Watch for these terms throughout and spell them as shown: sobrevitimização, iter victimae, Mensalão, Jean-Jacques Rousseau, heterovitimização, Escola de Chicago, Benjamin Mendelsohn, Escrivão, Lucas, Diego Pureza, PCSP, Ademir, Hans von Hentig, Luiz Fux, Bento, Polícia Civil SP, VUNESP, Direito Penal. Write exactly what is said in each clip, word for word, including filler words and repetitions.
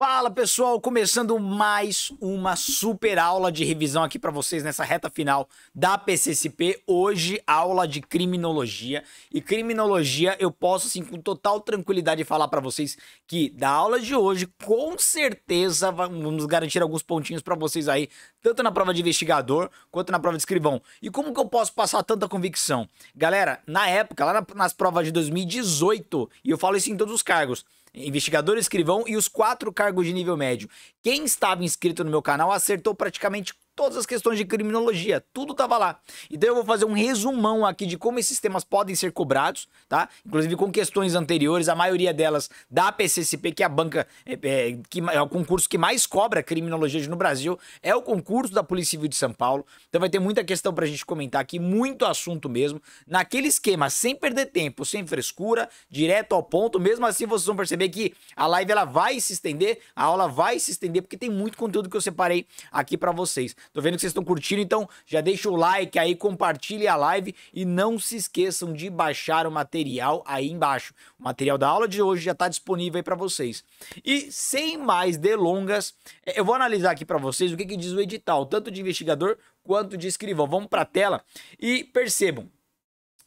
Fala pessoal, começando mais uma super aula de revisão aqui para vocês nessa reta final da P C S P. Hoje, aula de criminologia. E criminologia eu posso, assim, com total tranquilidade falar para vocês que da aula de hoje, com certeza, vamos garantir alguns pontinhos para vocês aí, tanto na prova de investigador quanto na prova de escrivão. E como que eu posso passar tanta convicção? Galera, na época, lá nas provas de dois mil e dezoito, e eu falo isso em todos os cargos, investigador, escrivão e os quatro cargos de nível médio. Quem estava inscrito no meu canal acertou praticamente todas as questões de criminologia, tudo estava lá. Então eu vou fazer um resumão aqui de como esses temas podem ser cobrados, tá? Inclusive com questões anteriores, a maioria delas da P C S P, que é a banca, é, é, que é o concurso que mais cobra criminologia no Brasil, é o concurso da Polícia Civil de São Paulo. Então vai ter muita questão pra gente comentar aqui, muito assunto mesmo, naquele esquema, sem perder tempo, sem frescura, direto ao ponto. Mesmo assim vocês vão perceber que a live ela vai se estender, a aula vai se estender, porque tem muito conteúdo que eu separei aqui pra vocês. Tô vendo que vocês estão curtindo, então já deixa o like aí, compartilhe a live e não se esqueçam de baixar o material aí embaixo. O material da aula de hoje já tá disponível aí pra vocês. E sem mais delongas, eu vou analisar aqui pra vocês o que que diz o edital, tanto de investigador quanto de escrivão. Vamos pra tela e percebam.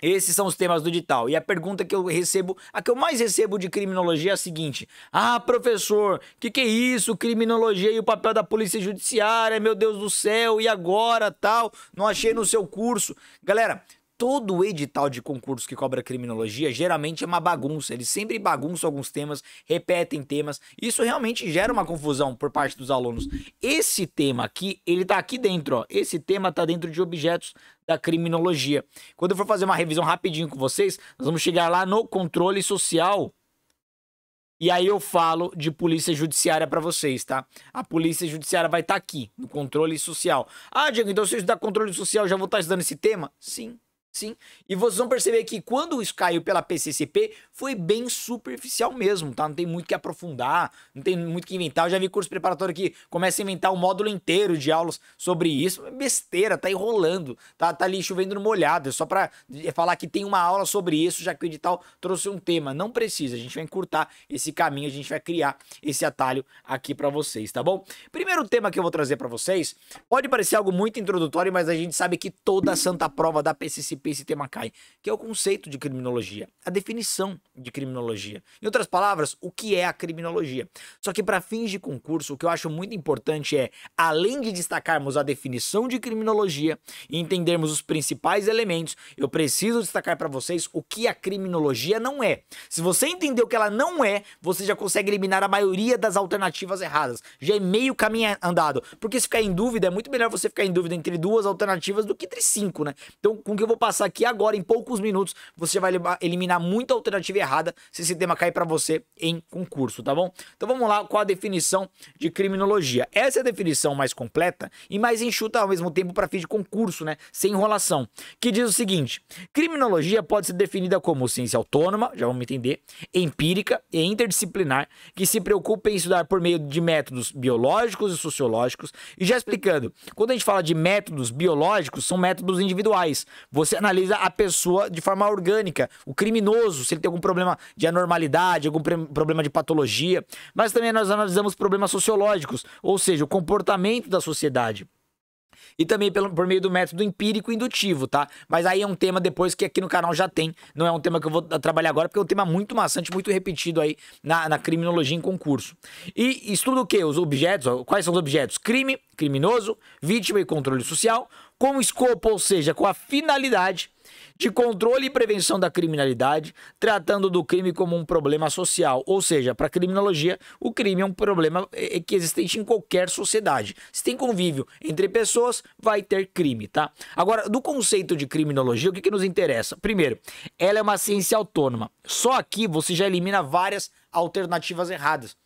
Esses são os temas do edital. E a pergunta que eu recebo, a que eu mais recebo de criminologia é a seguinte: ah, professor, que que é isso? Criminologia e o papel da polícia judiciária, meu Deus do céu, e agora, tal? Não achei no seu curso. Galera, todo edital de concurso que cobra criminologia geralmente é uma bagunça. Eles sempre bagunçam alguns temas, repetem temas. Isso realmente gera uma confusão por parte dos alunos. Esse tema aqui, ele tá aqui dentro, ó. Esse tema tá dentro de objetos da criminologia. Quando eu for fazer uma revisão rapidinho com vocês, nós vamos chegar lá no controle social. E aí eu falo de polícia judiciária pra vocês, tá? A polícia judiciária vai estar aqui, no controle social. Ah, Diego, então se eu estudar controle social, já vou estar estudando esse tema? Sim. Sim, e vocês vão perceber que quando isso caiu pela P C S P, foi bem superficial mesmo, tá? Não tem muito que aprofundar, não tem muito que inventar. Eu já vi curso preparatório que começa a inventar um módulo inteiro de aulas sobre isso. Besteira, tá enrolando, tá, tá ali chovendo no molhado. É só pra falar que tem uma aula sobre isso, já que o edital trouxe um tema. Não precisa, a gente vai encurtar esse caminho, a gente vai criar esse atalho aqui pra vocês, tá bom? Primeiro tema que eu vou trazer pra vocês, pode parecer algo muito introdutório, mas a gente sabe que toda santa prova da P C S P esse tema cai, que é o conceito de criminologia, a definição de criminologia. Em outras palavras, o que é a criminologia. Só que para fins de concurso, o que eu acho muito importante é, além de destacarmos a definição de criminologia e entendermos os principais elementos, eu preciso destacar para vocês o que a criminologia não é. Se você entender o que ela não é, você já consegue eliminar a maioria das alternativas erradas. Já é meio caminho andado. Porque se ficar em dúvida, é muito melhor você ficar em dúvida entre duas alternativas do que entre cinco, né? Então, com o que eu vou passar passar aqui agora, em poucos minutos, você vai eliminar muita alternativa errada se esse tema cair para você em concurso, tá bom? Então vamos lá com a definição de criminologia. Essa é a definição mais completa e mais enxuta ao mesmo tempo para fim de concurso, né? Sem enrolação. Que diz o seguinte: criminologia pode ser definida como ciência autônoma, já vamos entender, empírica e interdisciplinar, que se preocupa em estudar por meio de métodos biológicos e sociológicos. E já explicando, quando a gente fala de métodos biológicos, são métodos individuais. Você analisa a pessoa de forma orgânica, o criminoso, se ele tem algum problema de anormalidade, algum problema de patologia, mas também nós analisamos problemas sociológicos, ou seja, o comportamento da sociedade. E também pelo, por meio do método empírico indutivo, tá? Mas aí é um tema depois que aqui no canal já tem, não é um tema que eu vou trabalhar agora, porque é um tema muito maçante, muito repetido aí na, na criminologia em concurso. E estuda o quê? Os objetos, ó, quais são os objetos? Crime, criminoso, vítima e controle social, com escopo, ou seja, com a finalidade de controle e prevenção da criminalidade, tratando do crime como um problema social. Ou seja, para a criminologia, o crime é um problema que existe em qualquer sociedade. Se tem convívio entre pessoas, vai ter crime, tá? Agora, do conceito de criminologia, o que que nos interessa? Primeiro, ela é uma ciência autônoma. Só aqui você já elimina várias alternativas erradas.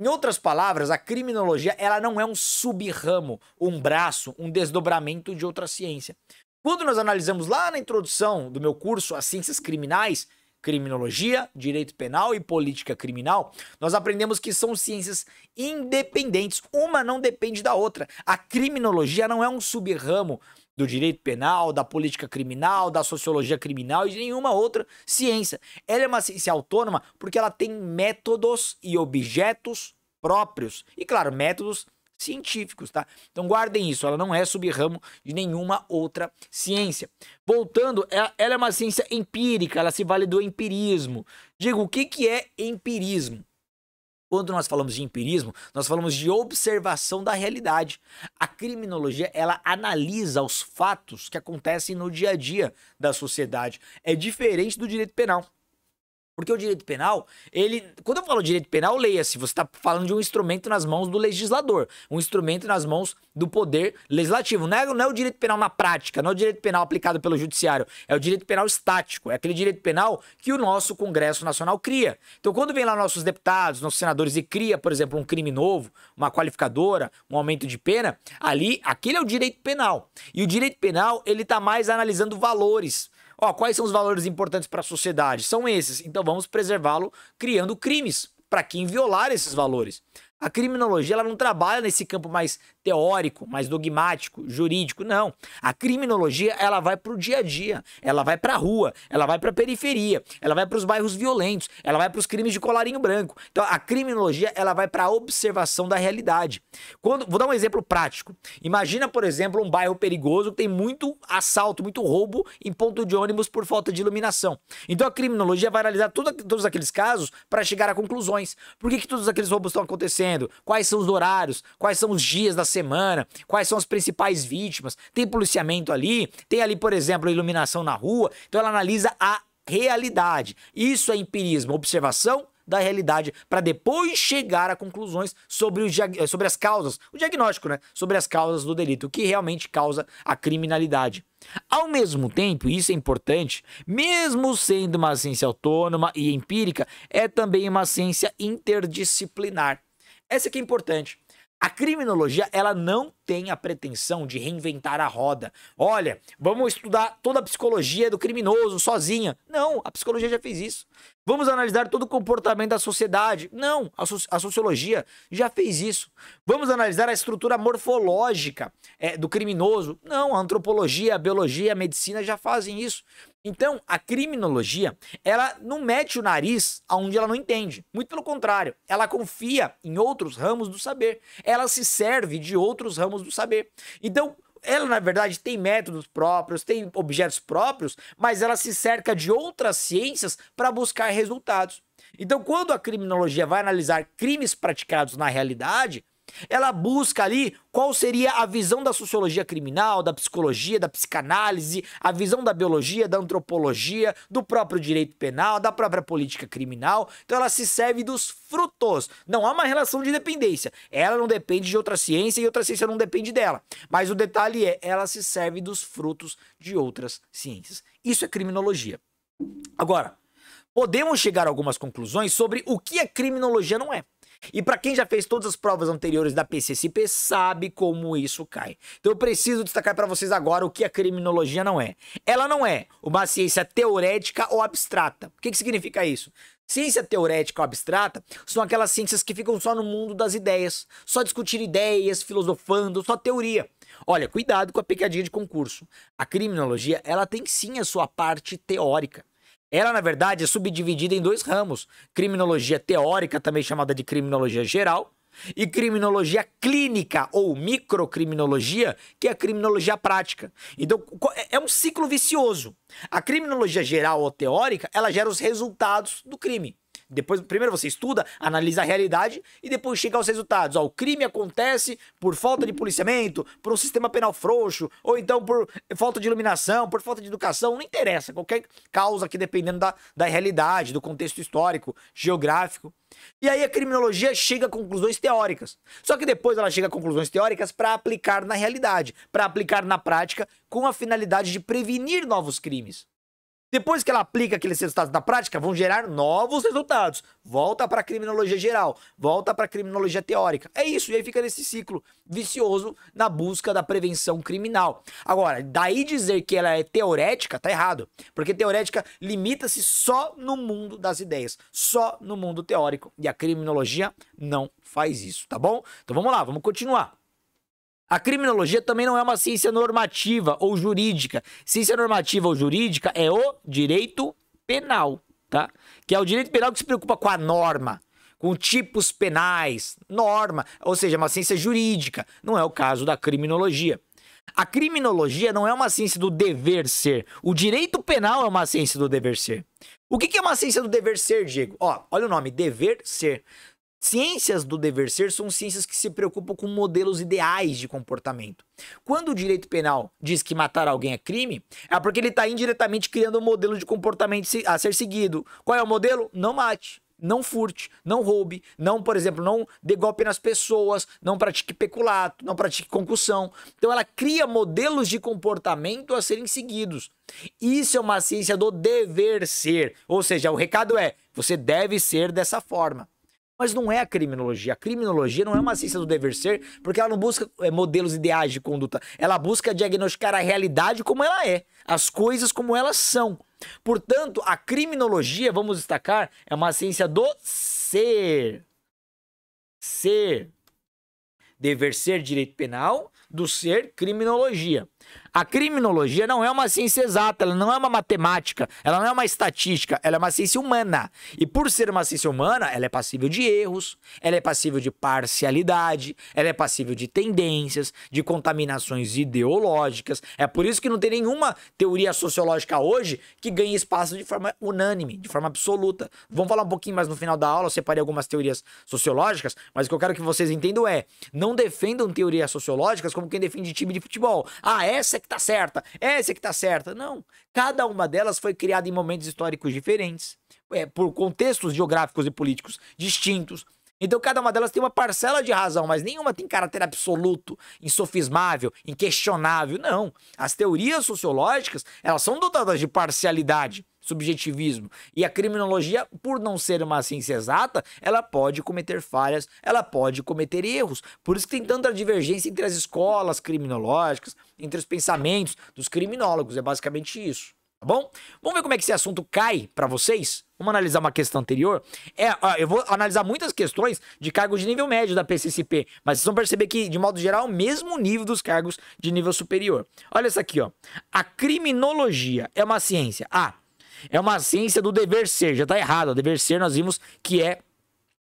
Em outras palavras, a criminologia ela não é um sub-ramo, um braço, um desdobramento de outra ciência. Quando nós analisamos lá na introdução do meu curso as ciências criminais, criminologia, direito penal e política criminal, nós aprendemos que são ciências independentes, uma não depende da outra. A criminologia não é um sub-ramo do direito penal, da política criminal, da sociologia criminal e de nenhuma outra ciência. Ela é uma ciência autônoma porque ela tem métodos e objetos próprios e, claro, métodos científicos, tá? Então guardem isso, ela não é sub-ramo de nenhuma outra ciência. Voltando, ela, ela é uma ciência empírica, ela se vale do empirismo. Diego, o que, que é empirismo? Quando nós falamos de empirismo, nós falamos de observação da realidade. A criminologia, ela analisa os fatos que acontecem no dia a dia da sociedade. É diferente do direito penal. Porque o direito penal, ele... Quando eu falo direito penal, leia-se, você está falando de um instrumento nas mãos do legislador, um instrumento nas mãos do poder legislativo. Não é, não é o direito penal na prática, não é o direito penal aplicado pelo judiciário, é o direito penal estático, é aquele direito penal que o nosso Congresso Nacional cria. Então, quando vem lá nossos deputados, nossos senadores e cria, por exemplo, um crime novo, uma qualificadora, um aumento de pena, ali, aquele é o direito penal. E o direito penal, ele está mais analisando valores. Ó, quais são os valores importantes para a sociedade? São esses, então vamos preservá-lo criando crimes para quem violar esses valores. A criminologia, ela não trabalha nesse campo mais teórico, mais dogmático, jurídico, não. A criminologia, ela vai para o dia a dia, ela vai para a rua, ela vai para a periferia, ela vai para os bairros violentos, ela vai para os crimes de colarinho branco. Então, a criminologia, ela vai para a observação da realidade. Quando, vou dar um exemplo prático. Imagina, por exemplo, um bairro perigoso que tem muito assalto, muito roubo em ponto de ônibus por falta de iluminação. Então, a criminologia vai analisar tudo, todos aqueles casos para chegar a conclusões. Por que que todos aqueles roubos estão acontecendo? Quais são os horários, quais são os dias da semana, quais são as principais vítimas, tem policiamento ali, tem ali, por exemplo, iluminação na rua, então ela analisa a realidade. Isso é empirismo, observação da realidade, para depois chegar a conclusões sobre, o dia... sobre as causas, o diagnóstico, né? Sobre as causas do delito, o que realmente causa a criminalidade. Ao mesmo tempo, isso é importante, mesmo sendo uma ciência autônoma e empírica, é também uma ciência interdisciplinar. Essa que é importante. A criminologia, ela não tem a pretensão de reinventar a roda. Olha, vamos estudar toda a psicologia do criminoso sozinha. Não, a psicologia já fez isso. Vamos analisar todo o comportamento da sociedade. Não, a, so a sociologia já fez isso. Vamos analisar a estrutura morfológica é, do criminoso. Não, a antropologia, a biologia, a medicina já fazem isso. Então, a criminologia, ela não mete o nariz aonde ela não entende. Muito pelo contrário, ela confia em outros ramos do saber. Ela se serve de outros ramos do saber. Então, ela, na verdade, tem métodos próprios, tem objetos próprios, mas ela se cerca de outras ciências para buscar resultados. Então, quando a criminologia vai analisar crimes praticados na realidade, ela busca ali qual seria a visão da sociologia criminal, da psicologia, da psicanálise, a visão da biologia, da antropologia, do próprio direito penal, da própria política criminal. Então ela se serve dos frutos. Não há uma relação de dependência. Ela não depende de outra ciência e outra ciência não depende dela. Mas o detalhe é, ela se serve dos frutos de outras ciências. Isso é criminologia. Agora, podemos chegar a algumas conclusões sobre o que a criminologia não é. E para quem já fez todas as provas anteriores da P C S P, sabe como isso cai. Então eu preciso destacar para vocês agora o que a criminologia não é. Ela não é uma ciência teorética ou abstrata. O que que significa isso? Ciência teorética ou abstrata são aquelas ciências que ficam só no mundo das ideias, só discutir ideias, filosofando, só teoria. Olha, cuidado com a picadinha de concurso. A criminologia, ela tem sim a sua parte teórica. Ela, na verdade, é subdividida em dois ramos: criminologia teórica, também chamada de criminologia geral, e criminologia clínica ou microcriminologia, que é a criminologia prática. Então, é um ciclo vicioso. A criminologia geral ou teórica, ela gera os resultados do crime. Depois, primeiro você estuda, analisa a realidade e depois chega aos resultados. Ó, o crime acontece por falta de policiamento, por um sistema penal frouxo, ou então por falta de iluminação, por falta de educação, não interessa. Qualquer causa aqui dependendo da, da realidade, do contexto histórico, geográfico. E aí a criminologia chega a conclusões teóricas. Só que depois ela chega a conclusões teóricas para aplicar na realidade, para aplicar na prática com a finalidade de prevenir novos crimes. Depois que ela aplica aqueles resultados na prática, vão gerar novos resultados. Volta para a criminologia geral, volta para a criminologia teórica. É isso, e aí fica nesse ciclo vicioso na busca da prevenção criminal. Agora, daí dizer que ela é teorética, tá errado. Porque teorética limita-se só no mundo das ideias, só no mundo teórico. E a criminologia não faz isso, tá bom? Então vamos lá, vamos continuar. A criminologia também não é uma ciência normativa ou jurídica. Ciência normativa ou jurídica é o direito penal, tá? Que é o direito penal que se preocupa com a norma, com tipos penais, norma, ou seja, uma ciência jurídica. Não é o caso da criminologia. A criminologia não é uma ciência do dever ser. O direito penal é uma ciência do dever ser. O que é uma ciência do dever ser, Diego? Ó, olha o nome, dever ser. Ciências do dever ser são ciências que se preocupam com modelos ideais de comportamento. Quando o direito penal diz que matar alguém é crime, é porque ele está indiretamente criando um modelo de comportamento a ser seguido. Qual é o modelo? Não mate, não furte, não roube, não, por exemplo, não dê golpe nas pessoas, não pratique peculato, não pratique concussão. Então ela cria modelos de comportamento a serem seguidos. Isso é uma ciência do dever ser, ou seja, o recado é, você deve ser dessa forma. Mas não é a criminologia. A criminologia não é uma ciência do dever ser, porque ela não busca modelos ideais de conduta. Ela busca diagnosticar a realidade como ela é, as coisas como elas são. Portanto, a criminologia, vamos destacar, é uma ciência do ser. Ser. Dever ser, direito penal, do ser, criminologia. A criminologia não é uma ciência exata, ela não é uma matemática, ela não é uma estatística, ela é uma ciência humana. E por ser uma ciência humana, ela é passível de erros, ela é passível de parcialidade, ela é passível de tendências, de contaminações ideológicas. É por isso que não tem nenhuma teoria sociológica hoje que ganhe espaço de forma unânime, de forma absoluta. Vamos falar um pouquinho mais no final da aula, eu separei algumas teorias sociológicas, mas o que eu quero que vocês entendam é, não defendam teorias sociológicas como quem defende time de futebol. Ah, essa é que tá certa, essa é que tá certa. Não, cada uma delas foi criada em momentos históricos diferentes, é, por contextos geográficos e políticos distintos. Então cada uma delas tem uma parcela de razão, mas nenhuma tem caráter absoluto, insofismável, inquestionável. Não, as teorias sociológicas, elas são dotadas de parcialidade, subjetivismo. E a criminologia, por não ser uma ciência exata, ela pode cometer falhas, ela pode cometer erros. Por isso que tem tanta divergência entre as escolas criminológicas, entre os pensamentos dos criminólogos. É basicamente isso, tá bom? Vamos ver como é que esse assunto cai para vocês? Vamos analisar uma questão anterior. É, eu vou analisar muitas questões de cargos de nível médio da P C S P, mas vocês vão perceber que, de modo geral, é o mesmo nível dos cargos de nível superior. Olha essa aqui, ó. A criminologia é uma ciência... Ah, é uma ciência do dever ser, já tá errado. O dever ser nós vimos que é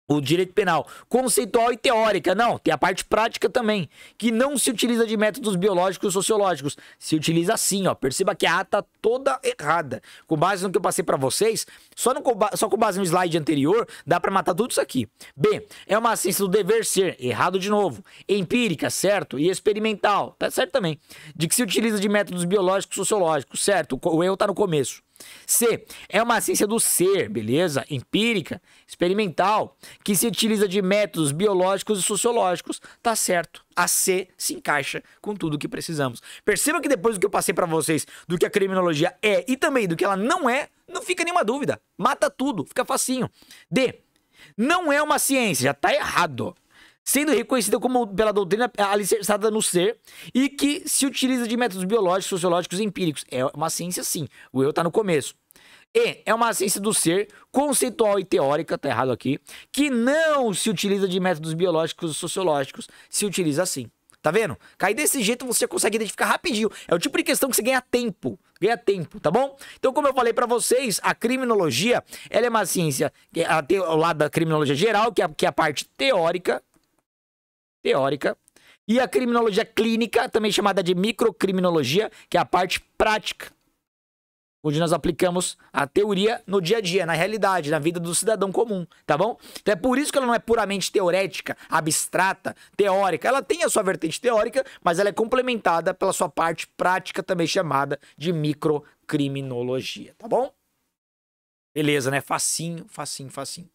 o direito penal. Conceitual e teórica, não, tem a parte prática também, que não se utiliza de métodos biológicos e sociológicos. Se utiliza assim, ó, perceba que a A tá toda errada. Com base no que eu passei pra vocês, só, no, só com base no slide anterior, dá pra matar tudo isso aqui. B, é uma ciência do dever ser, errado de novo. Empírica, certo? E experimental, tá certo também. De que se utiliza de métodos biológicos e sociológicos, certo? O erro tá no começo. C, é uma ciência do ser, beleza? Empírica, experimental, que se utiliza de métodos biológicos e sociológicos, tá certo. A C se encaixa com tudo que precisamos. Percebam que depois do que eu passei pra vocês, do que a criminologia é e também do que ela não é, não fica nenhuma dúvida. Mata tudo, fica facinho. D, não é uma ciência, já tá errado. Sendo reconhecida como pela doutrina alicerçada no ser e que se utiliza de métodos biológicos, sociológicos e empíricos. É uma ciência sim, o eu tá no começo. E é uma ciência do ser, conceitual e teórica, tá errado aqui, que não se utiliza de métodos biológicos e sociológicos, se utiliza assim. Tá vendo? Cai desse jeito, você consegue identificar rapidinho. É o tipo de questão que você ganha tempo. Ganha tempo, tá bom? Então, como eu falei pra vocês, a criminologia, ela é uma ciência, ela tem o lado da criminologia geral, que é, que é a parte teórica, teórica, e a criminologia clínica, também chamada de microcriminologia, que é a parte prática, onde nós aplicamos a teoria no dia a dia, na realidade, na vida do cidadão comum, tá bom? Então é por isso que ela não é puramente teorética, abstrata, teórica. Ela tem a sua vertente teórica, mas ela é complementada pela sua parte prática, também chamada de microcriminologia, tá bom? Beleza, né? Facinho, facinho, facinho.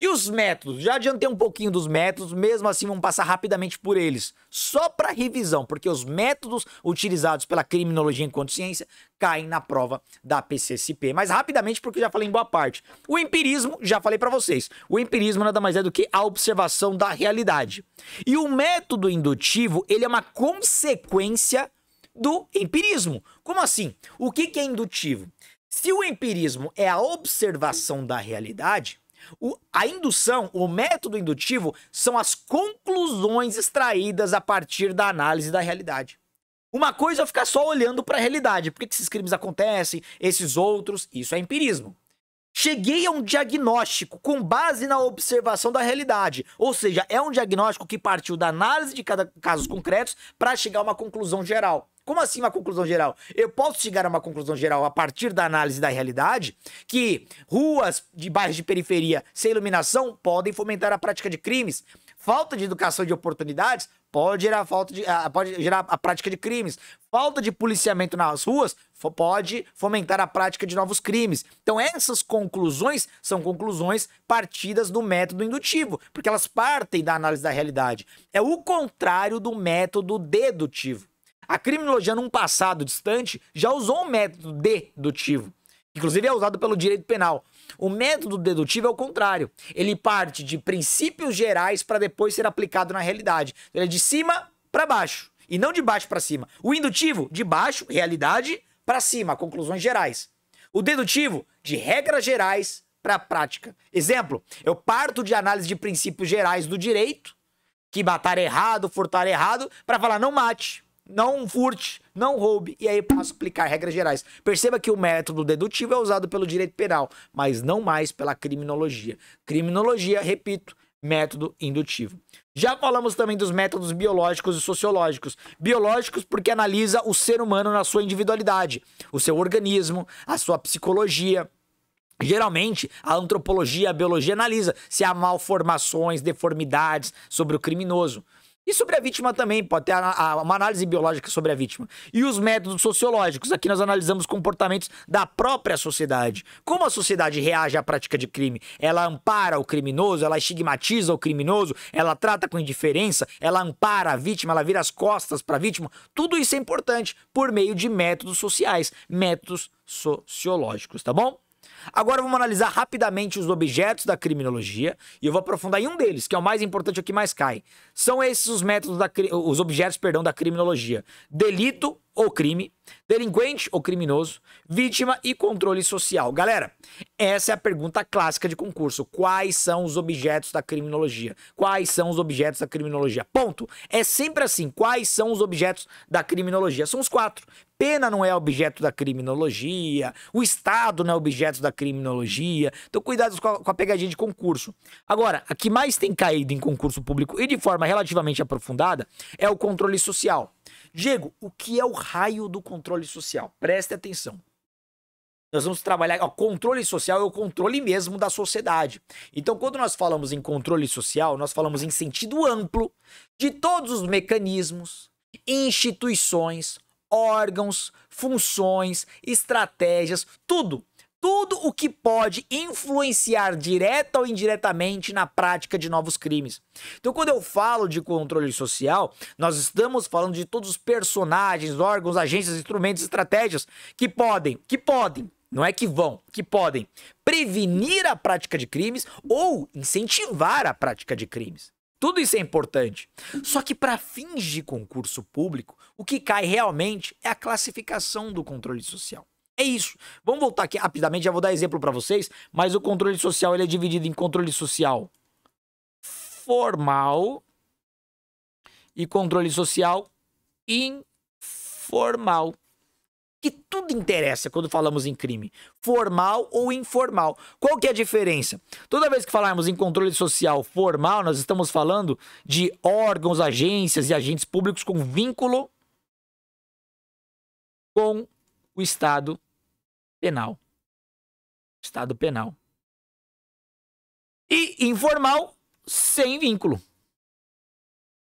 E os métodos? Já adiantei um pouquinho dos métodos, mesmo assim vamos passar rapidamente por eles. Só para revisão, porque os métodos utilizados pela criminologia enquanto ciência caem na prova da P C S P. Mas rapidamente, porque eu já falei em boa parte. O empirismo, já falei para vocês. O empirismo nada mais é do que a observação da realidade. E o método indutivo, ele é uma consequência do empirismo. Como assim? O que que é indutivo? Se o empirismo é a observação da realidade... O, a indução, o método indutivo, são as conclusões extraídas a partir da análise da realidade. Uma coisa é ficar só olhando para a realidade. Por que esses crimes acontecem, esses outros? Isso é empirismo. Cheguei a um diagnóstico com base na observação da realidade. Ou seja, é um diagnóstico que partiu da análise de cada casos concretos para chegar a uma conclusão geral. Como assim uma conclusão geral? Eu posso chegar a uma conclusão geral a partir da análise da realidade, que ruas de bairros de periferia sem iluminação podem fomentar a prática de crimes, falta de educação e de oportunidades pode gerar, falta de, pode gerar a prática de crimes, falta de policiamento nas ruas pode fomentar a prática de novos crimes. Então essas conclusões são conclusões partidas do método indutivo, porque elas partem da análise da realidade. É o contrário do método dedutivo. A criminologia, num passado distante, já usou um método dedutivo. Inclusive, é usado pelo direito penal. O método dedutivo é o contrário. Ele parte de princípios gerais para depois ser aplicado na realidade. Ele é de cima para baixo e não de baixo para cima. O indutivo, de baixo, realidade, para cima, conclusões gerais. O dedutivo, de regras gerais para a prática. Exemplo, eu parto de análise de princípios gerais do direito, que matar é errado, furtar é errado, para falar não mate. Não furte, não roube, e aí eu posso aplicar regras gerais. Perceba que o método dedutivo é usado pelo direito penal, mas não mais pela criminologia. Criminologia, repito, método indutivo. Já falamos também dos métodos biológicos e sociológicos. Biológicos porque analisa o ser humano na sua individualidade, o seu organismo, a sua psicologia. Geralmente, a antropologia, a biologia analisa se há malformações, deformidades sobre o criminoso. E sobre a vítima também, pode ter uma análise biológica sobre a vítima. E os métodos sociológicos, aqui nós analisamos comportamentos da própria sociedade. Como a sociedade reage à prática de crime? Ela ampara o criminoso, ela estigmatiza o criminoso, ela trata com indiferença, ela ampara a vítima, ela vira as costas para a vítima. Tudo isso é importante por meio de métodos sociais, métodos sociológicos, tá bom? Agora vamos analisar rapidamente os objetos da criminologia e eu vou aprofundar em um deles, que é o mais importante, o que mais cai. São esses os métodos, da, os objetos, perdão, da criminologia. Delito ou crime, delinquente ou criminoso, vítima e controle social. Galera, essa é a pergunta clássica de concurso. Quais são os objetos da criminologia? Quais são os objetos da criminologia? Ponto. É sempre assim. Quais são os objetos da criminologia? São os quatro. Pena não é objeto da criminologia, o Estado não é objeto da criminologia. Então, cuidado com a, com a pegadinha de concurso. Agora, a que mais tem caído em concurso público e de forma relativamente aprofundada é o controle social. Diego, o que é o raio do controle social? Preste atenção. Nós vamos trabalhar... O controle social é o controle mesmo da sociedade. Então, quando nós falamos em controle social, nós falamos em sentido amplo de todos os mecanismos, instituições, órgãos, funções, estratégias, tudo. Tudo o que pode influenciar direta ou indiretamente na prática de novos crimes. Então, quando eu falo de controle social, nós estamos falando de todos os personagens, órgãos, agências, instrumentos, estratégias que podem, que podem, não é que vão, que podem prevenir a prática de crimes ou incentivar a prática de crimes. Tudo isso é importante. Só que para fins de concurso público, o que cai realmente é a classificação do controle social. É isso. Vamos voltar aqui rapidamente, já vou dar exemplo para vocês, mas o controle social ele é dividido em controle social formal e controle social informal. Que tudo interessa quando falamos em crime, formal ou informal. Qual que é a diferença? Toda vez que falarmos em controle social formal, nós estamos falando de órgãos, agências e agentes públicos com vínculo com o Estado penal. Estado penal. E informal, sem vínculo.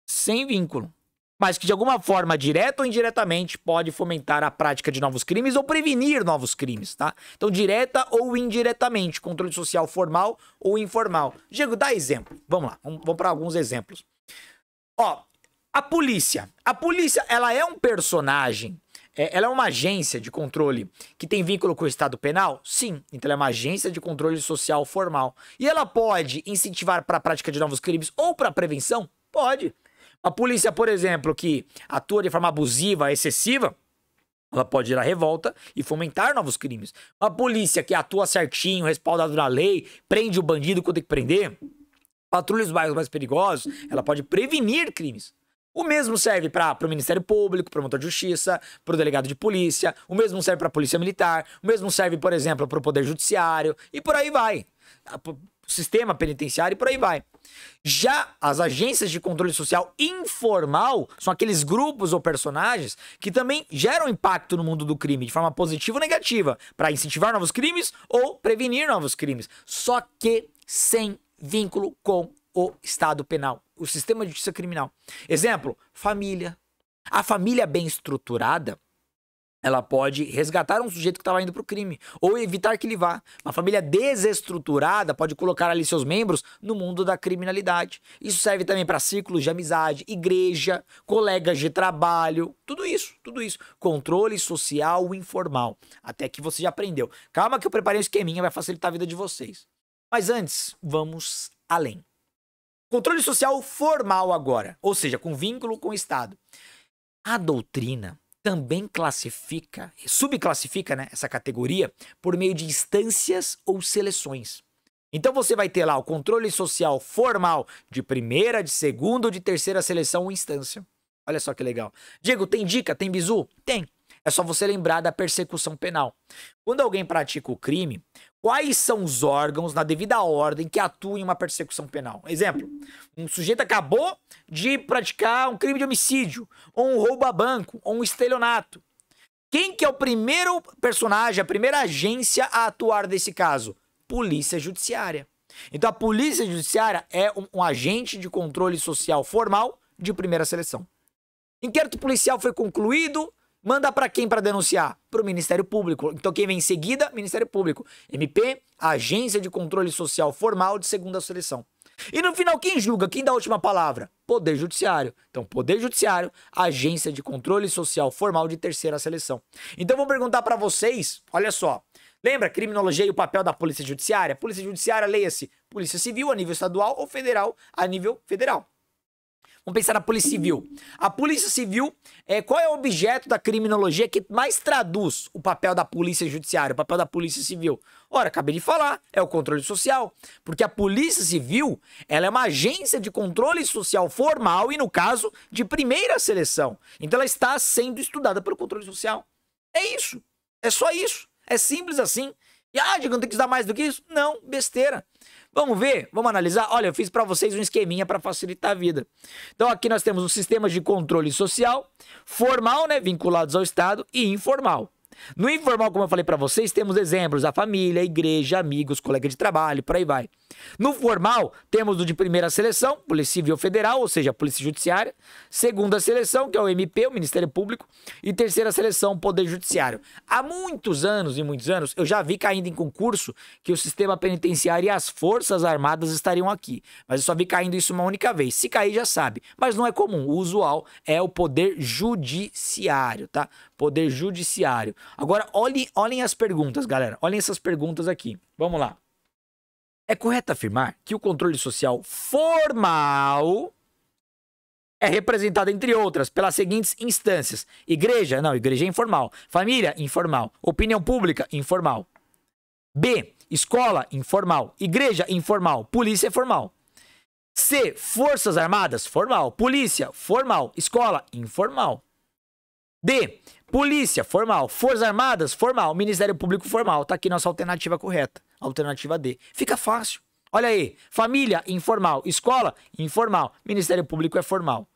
Sem vínculo. Mas que de alguma forma, direta ou indiretamente, pode fomentar a prática de novos crimes ou prevenir novos crimes, tá? Então, direta ou indiretamente, controle social formal ou informal. Diego, dá exemplo. Vamos lá, vamos, vamos para alguns exemplos. Ó, a polícia. A polícia, ela é um personagem, é, ela é uma agência de controle que tem vínculo com o Estado penal? Sim, então ela é uma agência de controle social formal. E ela pode incentivar para a prática de novos crimes ou para a prevenção? Pode. A polícia, por exemplo, que atua de forma abusiva, excessiva, ela pode gerar revolta e fomentar novos crimes. A polícia que atua certinho, respaldado na lei, prende o bandido quando tem que prender, patrulha os bairros mais perigosos, ela pode prevenir crimes. O mesmo serve para o Ministério Público, promotor de justiça, para o delegado de polícia, o mesmo serve para a Polícia Militar, o mesmo serve, por exemplo, para o Poder Judiciário, e por aí vai. O sistema penitenciário e por aí vai. Já as agências de controle social informal são aqueles grupos ou personagens que também geram impacto no mundo do crime de forma positiva ou negativa, para incentivar novos crimes ou prevenir novos crimes, só que sem vínculo com o Estado penal, o sistema de justiça criminal. Exemplo, família. A família bem estruturada, ela pode resgatar um sujeito que estava indo para o crime ou evitar que ele vá. Uma família desestruturada pode colocar ali seus membros no mundo da criminalidade. Isso serve também para círculos de amizade, igreja, colegas de trabalho, tudo isso, tudo isso. Controle social informal, até que você já aprendeu. Calma que eu preparei um esqueminha, vai facilitar a vida de vocês. Mas antes, vamos além. Controle social formal agora, ou seja, com vínculo com o Estado. A doutrina também classifica, subclassifica, né, essa categoria por meio de instâncias ou seleções. Então você vai ter lá o controle social formal de primeira, de segunda ou de terceira seleção ou instância. Olha só que legal. Diego, tem dica? Tem bizu? Tem. É só você lembrar da persecução penal. Quando alguém pratica o crime, quais são os órgãos, na devida ordem, que atuam em uma persecução penal? Exemplo, um sujeito acabou de praticar um crime de homicídio, ou um roubo a banco, ou um estelionato. Quem que é o primeiro personagem, a primeira agência a atuar nesse caso? Polícia Judiciária. Então a Polícia Judiciária é um, um agente de controle social formal de primeira seleção. Inquérito policial foi concluído, manda para quem para denunciar? Para o Ministério Público. Então quem vem em seguida? Ministério Público. M P, Agência de Controle Social Formal de segunda seleção. E no final quem julga? Quem dá a última palavra? Poder Judiciário. Então Poder Judiciário, Agência de Controle Social Formal de terceira seleção. Então vou perguntar para vocês, olha só. Lembra criminologia e o papel da Polícia Judiciária? Polícia Judiciária, leia-se, Polícia Civil a nível estadual ou federal a nível federal. Vamos pensar na Polícia Civil. A Polícia Civil, é, qual é o objeto da criminologia que mais traduz o papel da Polícia Judiciária, o papel da Polícia Civil? Ora, acabei de falar, é o controle social. Porque a Polícia Civil, ela é uma agência de controle social formal e, no caso, de primeira seleção. Então, ela está sendo estudada pelo controle social. É isso. É só isso. É simples assim. E, ah, Diego, não tem que estudar mais do que isso? Não, besteira. Vamos ver, vamos analisar. Olha, eu fiz para vocês um esqueminha para facilitar a vida. Então aqui nós temos os sistemas de controle social, formal, né, vinculados ao Estado, e informal. No informal, como eu falei para vocês, temos exemplos: a família, a igreja, amigos, colega de trabalho, por aí vai. No formal, temos o de primeira seleção, Polícia Civil Federal, ou seja, Polícia Judiciária, segunda seleção, que é o M P, o Ministério Público, e terceira seleção, Poder Judiciário. Há muitos anos e muitos anos, eu já vi caindo em concurso que o sistema penitenciário e as forças armadas estariam aqui, mas eu só vi caindo isso uma única vez. Se cair, já sabe, mas não é comum. O usual é o Poder Judiciário, tá? Poder Judiciário. Agora, olhem, olhem as perguntas, galera. Olhem essas perguntas aqui. Vamos lá. É correto afirmar que o controle social formal é representado, entre outras, pelas seguintes instâncias. Igreja? Não, igreja é informal. Família? Informal. Opinião pública? Informal. B. Escola? Informal. Igreja? Informal. Polícia? Formal. C. Forças Armadas? Formal. Polícia? Formal. Escola? Informal. D. Polícia, formal. Forças Armadas, formal. Ministério Público, formal. Tá aqui nossa alternativa correta. Alternativa D. Fica fácil. Olha aí. Família, informal. Escola, informal. Ministério Público é formal.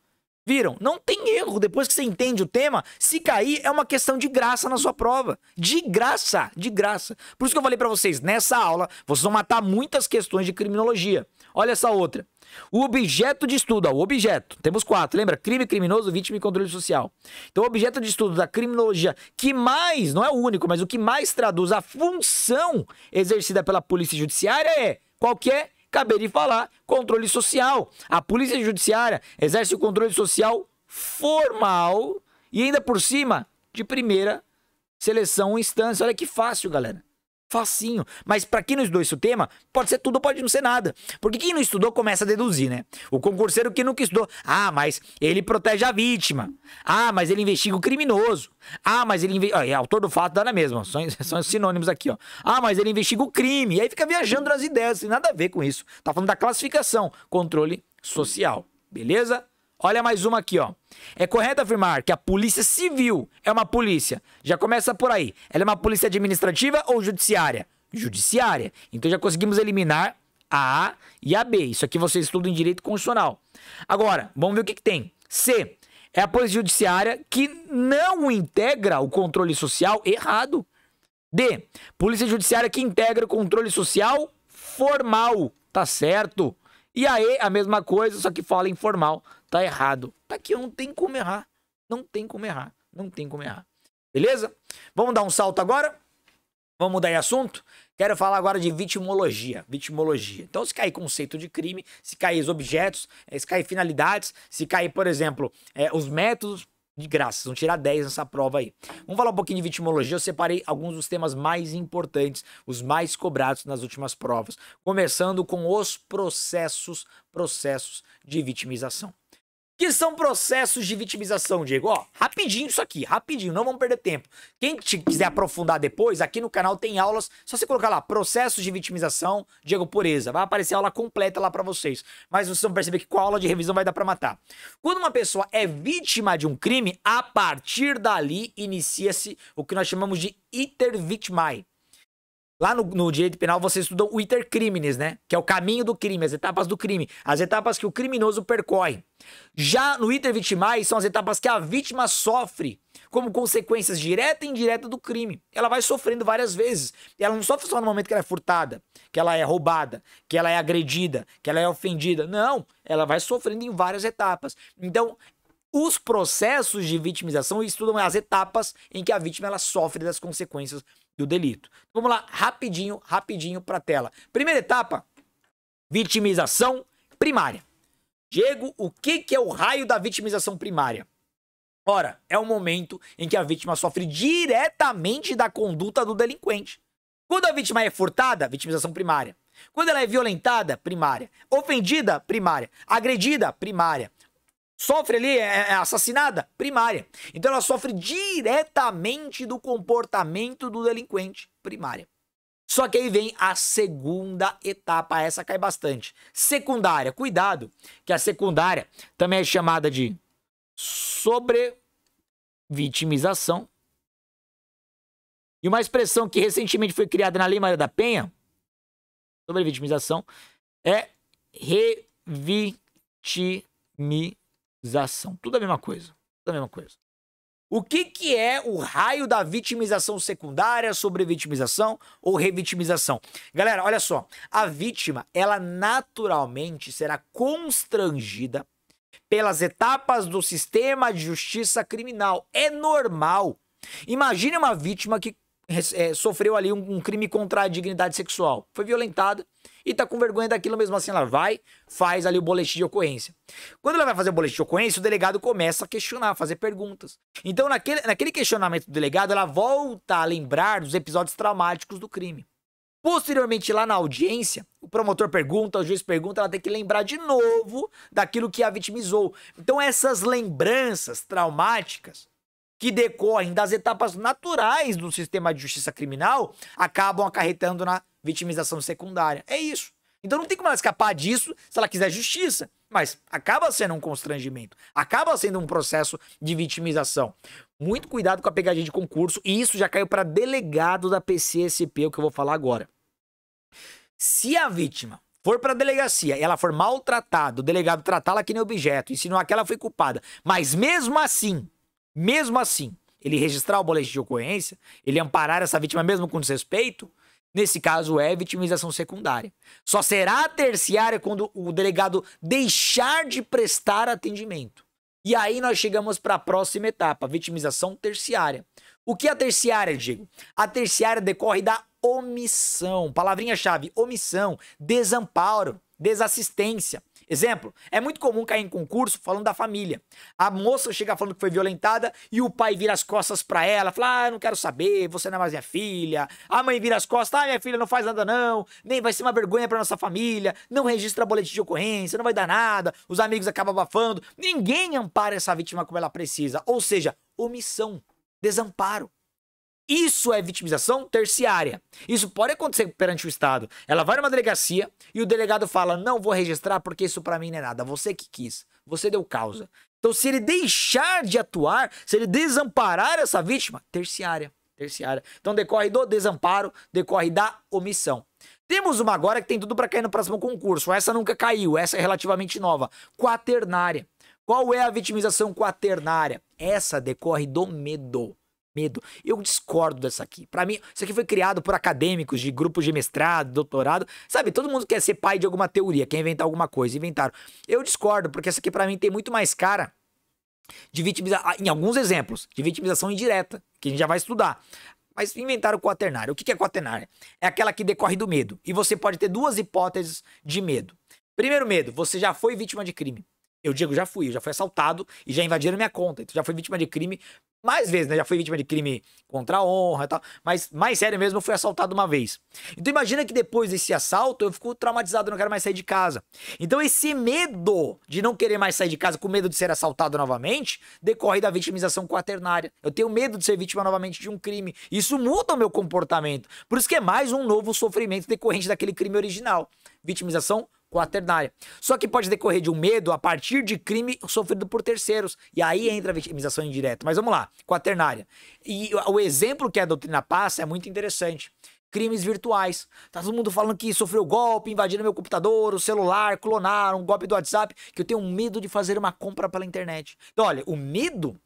Viram? Não tem erro. Depois que você entende o tema, se cair, é uma questão de graça na sua prova. De graça. De graça. Por isso que eu falei pra vocês, nessa aula, vocês vão matar muitas questões de criminologia. Olha essa outra. O objeto de estudo, ó, o objeto, temos quatro, lembra? Crime, criminoso, vítima e controle social. Então, o objeto de estudo da criminologia, que mais, não é o único, mas o que mais traduz a função exercida pela Polícia Judiciária é qualquer, acabei de falar, controle social. A Polícia Judiciária exerce o controle social formal e ainda por cima, de primeira seleção ou instância. Olha que fácil, galera. Facinho, mas para quem não estudou esse tema, pode ser tudo ou pode não ser nada, porque quem não estudou começa a deduzir, né? O concurseiro que nunca estudou, ah, mas ele protege a vítima, ah, mas ele investiga o criminoso, ah, mas ele investiga, ah, é autor do fato, dá na mesma, são, são sinônimos aqui, ó, ah, mas ele investiga o crime, e aí fica viajando nas ideias, não tem nada a ver com isso, tá falando da classificação, controle social, beleza? Olha mais uma aqui, ó. É correto afirmar que a polícia civil é uma polícia. Já começa por aí. Ela é uma polícia administrativa ou judiciária? Judiciária. Então já conseguimos eliminar a A e a B. Isso aqui você estuda em direito constitucional. Agora, vamos ver o que, que tem. C. É a polícia judiciária que não integra o controle social. Errado. D. Polícia judiciária que integra o controle social formal. Tá certo. E a E, a mesma coisa, só que fala informal. Tá errado. Tá aqui, não tem como errar. Não tem como errar. Não tem como errar. Beleza? Vamos dar um salto agora? Vamos mudar de assunto? Quero falar agora de vitimologia. Vitimologia. Então, se cair conceito de crime, se cair os objetos, se cair finalidades, se cair, por exemplo, é, os métodos, de graça. Vamos tirar dez nessa prova aí. Vamos falar um pouquinho de vitimologia. Eu separei alguns dos temas mais importantes, os mais cobrados nas últimas provas. Começando com os processos, processos de vitimização. Que são processos de vitimização, Diego? Ó, rapidinho isso aqui, rapidinho, não vamos perder tempo. Quem quiser aprofundar depois, aqui no canal tem aulas, só você colocar lá, processos de vitimização, Diego Pureza. Vai aparecer a aula completa lá pra vocês. Mas vocês vão perceber que com a aula de revisão vai dar pra matar. Quando uma pessoa é vítima de um crime, a partir dali inicia-se o que nós chamamos de iter victimae. Lá no, no direito penal você estudou o iter criminis, né? Que é o caminho do crime, as etapas do crime, as etapas que o criminoso percorre. Já no iter victimae são as etapas que a vítima sofre como consequências direta e indireta do crime. Ela vai sofrendo várias vezes. Ela não sofre só no momento que ela é furtada, que ela é roubada, que ela é agredida, que ela é ofendida. Não, ela vai sofrendo em várias etapas. Então, os processos de vitimização estudam as etapas em que a vítima ela sofre das consequências do delito. Vamos lá, rapidinho, rapidinho para a tela. Primeira etapa, vitimização primária. Diego, o que, que é o raio da vitimização primária? Ora, é o momento em que a vítima sofre diretamente da conduta do delinquente. Quando a vítima é furtada, vitimização primária. Quando ela é violentada, primária. Ofendida, primária. Agredida, primária. Sofre ali, é assassinada? Primária. Então ela sofre diretamente do comportamento do delinquente, primária. Só que aí vem a segunda etapa, essa cai bastante. Secundária, cuidado, que a secundária também é chamada de sobrevitimização. E uma expressão que recentemente foi criada na Lei Maria da Penha, sobrevitimização, é revitimização. Tudo a mesma coisa, tudo a mesma coisa. O que, que é o raio da vitimização secundária, sobrevitimização ou revitimização? Galera, olha só, a vítima, ela naturalmente será constrangida pelas etapas do sistema de justiça criminal. É normal. Imagine uma vítima que é, sofreu ali um, um crime contra a dignidade sexual, foi violentada, e tá com vergonha daquilo, mesmo assim ela vai, faz ali o boletim de ocorrência. Quando ela vai fazer o boletim de ocorrência, o delegado começa a questionar, fazer perguntas. Então, naquele, naquele questionamento do delegado, ela volta a lembrar dos episódios traumáticos do crime. Posteriormente, lá na audiência, o promotor pergunta, o juiz pergunta, ela tem que lembrar de novo daquilo que a vitimizou. Então, essas lembranças traumáticas que decorrem das etapas naturais do sistema de justiça criminal acabam acarretando na vitimização secundária. É isso. Então não tem como ela escapar disso se ela quiser justiça. Mas acaba sendo um constrangimento. Acaba sendo um processo de vitimização. Muito cuidado com a pegadinha de concurso. E isso já caiu para delegado da P C S P, o que eu vou falar agora. Se a vítima for para a delegacia e ela for maltratada, o delegado tratá-la que nem objeto, insinuar que ela foi culpada, mas mesmo assim, mesmo assim, ele registrar o boletim de ocorrência, ele amparar essa vítima mesmo com desrespeito, nesse caso é vitimização secundária. Só será terciária quando o delegado deixar de prestar atendimento. E aí nós chegamos para a próxima etapa, vitimização terciária. O que é a terciária, Diego? A terciária decorre da omissão. Palavrinha-chave, omissão, desamparo, desassistência. Exemplo, é muito comum cair em concurso falando da família. A moça chega falando que foi violentada e o pai vira as costas pra ela, fala, ah, não quero saber, você não é mais minha filha. A mãe vira as costas, ah, minha filha não faz nada não, nem vai ser uma vergonha pra nossa família, não registra boletim de ocorrência, não vai dar nada, os amigos acabam abafando. Ninguém ampara essa vítima como ela precisa, ou seja, omissão, desamparo. Isso é vitimização terciária. Isso pode acontecer perante o Estado. Ela vai numa delegacia e o delegado fala, não vou registrar porque isso pra mim não é nada. Você que quis, você deu causa. Então se ele deixar de atuar, se ele desamparar essa vítima, terciária, terciária. Então decorre do desamparo, decorre da omissão. Temos uma agora que tem tudo pra cair no próximo concurso. Essa nunca caiu, essa é relativamente nova. Quaternária. Qual é a vitimização quaternária? Essa decorre do medo. Medo. Eu discordo dessa aqui. Pra mim, isso aqui foi criado por acadêmicos de grupos de mestrado, doutorado. Sabe, todo mundo quer ser pai de alguma teoria, quer inventar alguma coisa, inventaram. Eu discordo, porque essa aqui pra mim tem muito mais cara de vitimização, em alguns exemplos, de vitimização indireta, que a gente já vai estudar. Mas inventaram quaternária. O que é quaternária? É aquela que decorre do medo. E você pode ter duas hipóteses de medo. Primeiro medo, você já foi vítima de crime. Eu digo, já fui, eu já fui assaltado e já invadiram minha conta. Então já fui vítima de crime mais vezes, né? Já fui vítima de crime contra a honra e tal. Mas mais sério mesmo, eu fui assaltado uma vez. Então imagina que depois desse assalto eu fico traumatizado, não quero mais sair de casa. Então esse medo de não querer mais sair de casa, com medo de ser assaltado novamente, decorre da vitimização quaternária. Eu tenho medo de ser vítima novamente de um crime. Isso muda o meu comportamento. Por isso que é mais um novo sofrimento decorrente daquele crime original. Vitimização quaternária. Só que pode decorrer de um medo a partir de crime sofrido por terceiros. E aí entra a vitimização indireta. Mas vamos lá, quaternária. E o exemplo que a doutrina passa é muito interessante. Crimes virtuais. Tá todo mundo falando que sofreu golpe, invadiram meu computador, o celular, clonaram, um golpe do WhatsApp, que eu tenho medo de fazer uma compra pela internet. Então, olha, o medo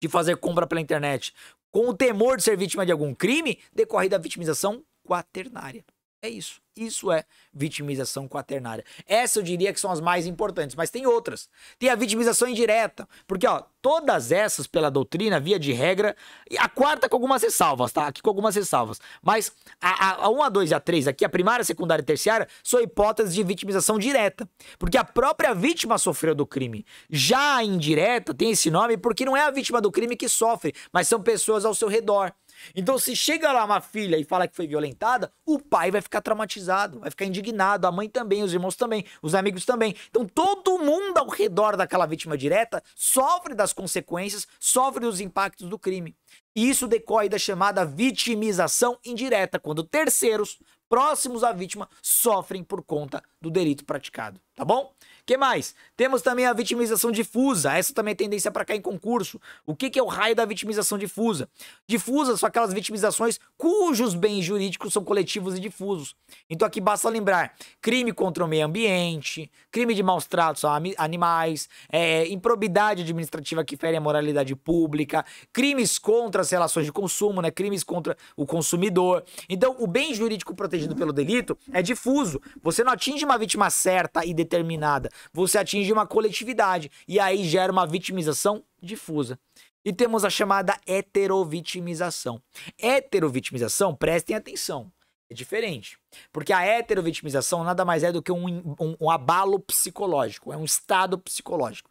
de fazer compra pela internet com o temor de ser vítima de algum crime decorre da vitimização quaternária. É isso. Isso é vitimização quaternária. Essa eu diria que são as mais importantes, mas tem outras. Tem a vitimização indireta, porque ó, todas essas pela doutrina, via de regra, a quarta com algumas ressalvas, tá? Aqui com algumas ressalvas. Mas a um, a dois e a três aqui, a primária, a secundária e a terciária, são hipóteses de vitimização direta, porque a própria vítima sofreu do crime. Já a indireta tem esse nome porque não é a vítima do crime que sofre, mas são pessoas ao seu redor. Então se chega lá uma filha e fala que foi violentada, o pai vai ficar traumatizado, vai ficar indignado, a mãe também, os irmãos também, os amigos também. Então todo mundo ao redor daquela vítima direta sofre das consequências, sofre dos impactos do crime. E isso decorre da chamada vitimização indireta, quando terceiros próximos à vítima sofrem por conta do delito praticado, tá bom? O que mais? Temos também a vitimização difusa, essa também é tendência para cair em concurso. O que, que é o raio da vitimização difusa? Difusa são aquelas vitimizações cujos bens jurídicos são coletivos e difusos. Então aqui basta lembrar, crime contra o meio ambiente, crime de maus tratos a animais, é, improbidade administrativa que fere a moralidade pública, crimes contra as relações de consumo, né? Crimes contra o consumidor. Então o bem jurídico protegido pelo delito é difuso. Você não atinge uma vítima certa e determinada, você atinge uma coletividade e aí gera uma vitimização difusa. E temos a chamada heterovitimização. Heterovitimização, prestem atenção, é diferente, porque a heterovitimização nada mais é do que um, um, um abalo psicológico, é um estado psicológico.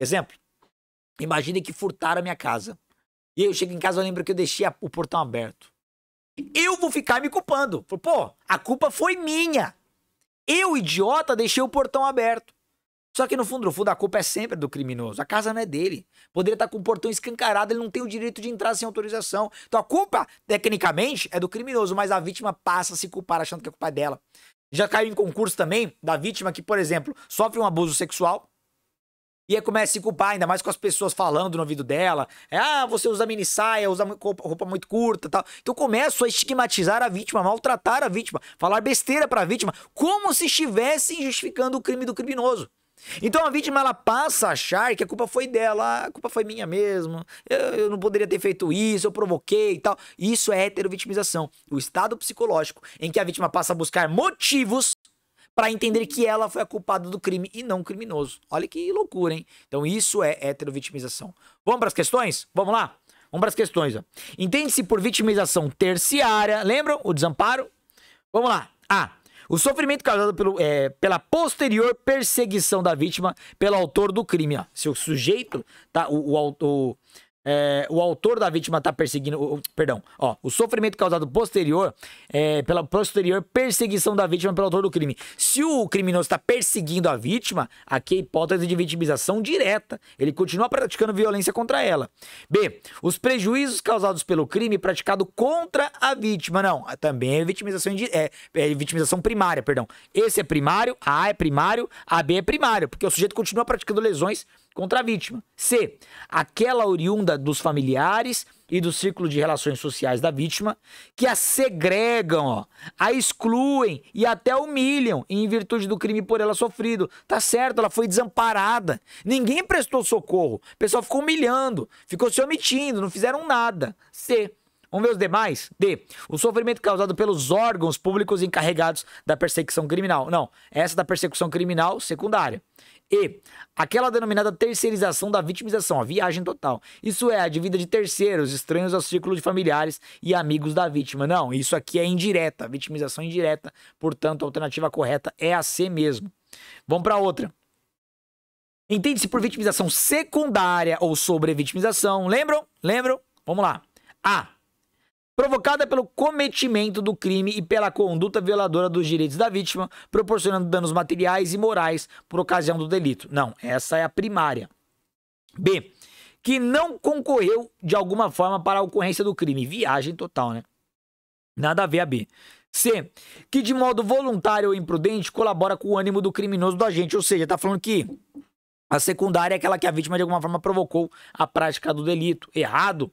Exemplo, imagine que furtaram a minha casa e eu chego em casa e lembro que eu deixei a, o portão aberto. Eu vou ficar me culpando. Pô, a culpa foi minha. Eu, idiota, deixei o portão aberto. Só que no fundo, no fundo, a culpa é sempre do criminoso. A casa não é dele. Poderia estar com o portão escancarado, ele não tem o direito de entrar sem autorização. Então a culpa, tecnicamente, é do criminoso, mas a vítima passa a se culpar achando que a culpa é dela. Já caiu em concurso também da vítima que, por exemplo, sofre um abuso sexual. E aí começa a se culpar, ainda mais com as pessoas falando no ouvido dela. É, ah, você usa mini saia, usa roupa muito curta e tal. Então eu começo a estigmatizar a vítima, maltratar a vítima, falar besteira pra vítima, como se estivessem justificando o crime do criminoso. Então a vítima, ela passa a achar que a culpa foi dela, a culpa foi minha mesmo, eu, eu não poderia ter feito isso, eu provoquei e tal. Isso é heterovitimização, o estado psicológico em que a vítima passa a buscar motivos para entender que ela foi a culpada do crime e não o criminoso. Olha que loucura, hein? Então isso é heterovitimização. Vamos para as questões? Vamos lá? Vamos para as questões. Entende-se por vitimização terciária, lembram? O desamparo. Vamos lá. A. O sofrimento causado pelo, é, pela posterior perseguição da vítima pelo autor do crime. Ó. Se o sujeito, tá, o, o, o, É, o autor da vítima está perseguindo... O, perdão. Ó, o sofrimento causado posterior... É, pela posterior perseguição da vítima pelo autor do crime. Se o criminoso está perseguindo a vítima, aqui é a hipótese de vitimização direta. Ele continua praticando violência contra ela. B. Os prejuízos causados pelo crime praticado contra a vítima. Não, também é vitimização, é, é vitimização primária, perdão. Esse é primário, a A é primário, a B é primário, porque o sujeito continua praticando lesões contra a vítima. C. Aquela oriunda dos familiares e do círculo de relações sociais da vítima, que a segregam, ó, a excluem e até humilham em virtude do crime por ela sofrido. Tá certo, ela foi desamparada. Ninguém prestou socorro. O pessoal ficou humilhando, ficou se omitindo, não fizeram nada. C. Vamos ver os demais? D. O sofrimento causado pelos órgãos públicos encarregados da persecução criminal. Não, essa da persecução criminal secundária. E. Aquela denominada terceirização da vitimização, a viagem total. Isso é a de vida de terceiros, estranhos ao círculo de familiares e amigos da vítima. Não, isso aqui é indireta, vitimização indireta. Portanto, a alternativa correta é a C mesmo. Vamos para outra. Entende-se por vitimização secundária ou sobrevitimização. Lembram? Lembram? Vamos lá. A. Provocada pelo cometimento do crime e pela conduta violadora dos direitos da vítima, proporcionando danos materiais e morais por ocasião do delito. Não, essa é a primária. B. Que não concorreu de alguma forma para a ocorrência do crime. Viagem total, né? Nada a ver a B. C. Que de modo voluntário ou imprudente colabora com o ânimo do criminoso do agente. Ou seja, tá falando que a secundária é aquela que a vítima de alguma forma provocou a prática do delito. Errado.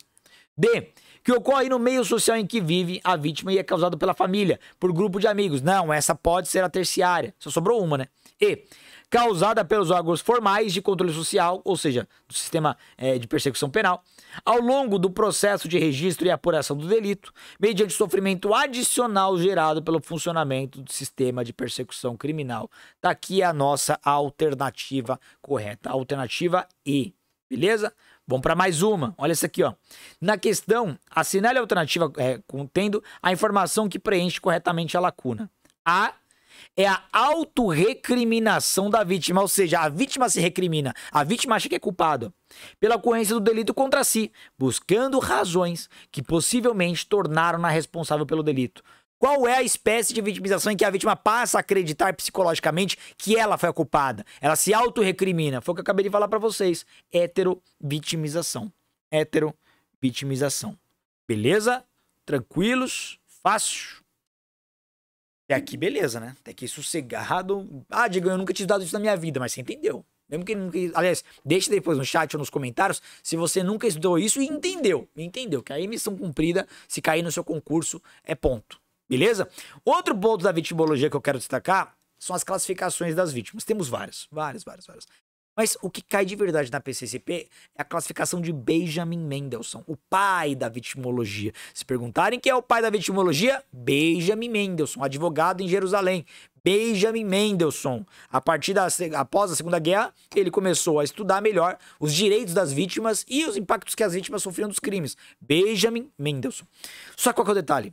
D. Que ocorre no meio social em que vive a vítima e é causado pela família, por grupo de amigos. Não, essa pode ser a terciária. Só sobrou uma, né? E. Causada pelos órgãos formais de controle social, ou seja, do sistema é, de persecução penal, ao longo do processo de registro e apuração do delito, mediante sofrimento adicional gerado pelo funcionamento do sistema de persecução criminal. Tá aqui a nossa alternativa correta. Alternativa E. Beleza? Vamos para mais uma. Olha essa aqui, ó. Na questão, assinale a alternativa é, contendo a informação que preenche corretamente a lacuna. A é a autorrecriminação da vítima, ou seja, a vítima se recrimina, a vítima acha que é culpado pela ocorrência do delito contra si, buscando razões que possivelmente tornaram-na responsável pelo delito. Qual é a espécie de vitimização em que a vítima passa a acreditar psicologicamente que ela foi a culpada? Ela se autorrecrimina. Foi o que eu acabei de falar para vocês. Heterovitimização. Heterovitimização. Beleza? Tranquilos? Fácil? Até aqui, beleza, né? Até aqui, sossegado. Ah, Diego, eu nunca tinha dado isso na minha vida, mas você entendeu. Mesmo que nunca... Aliás, deixe depois no chat ou nos comentários se você nunca estudou isso e entendeu. Entendeu? Que aí, missão cumprida, se cair no seu concurso, é ponto. Beleza? Outro ponto da vitimologia que eu quero destacar são as classificações das vítimas. Temos várias, várias, várias, várias. Mas o que cai de verdade na P C S P é a classificação de Benjamin Mendelsohn, o pai da vitimologia. Se perguntarem quem é o pai da vitimologia, Benjamin Mendelsohn, advogado em Jerusalém. Benjamin Mendelsohn. A partir da, após a Segunda Guerra, ele começou a estudar melhor os direitos das vítimas e os impactos que as vítimas sofriam dos crimes. Benjamin Mendelsohn. Só qual que é o detalhe?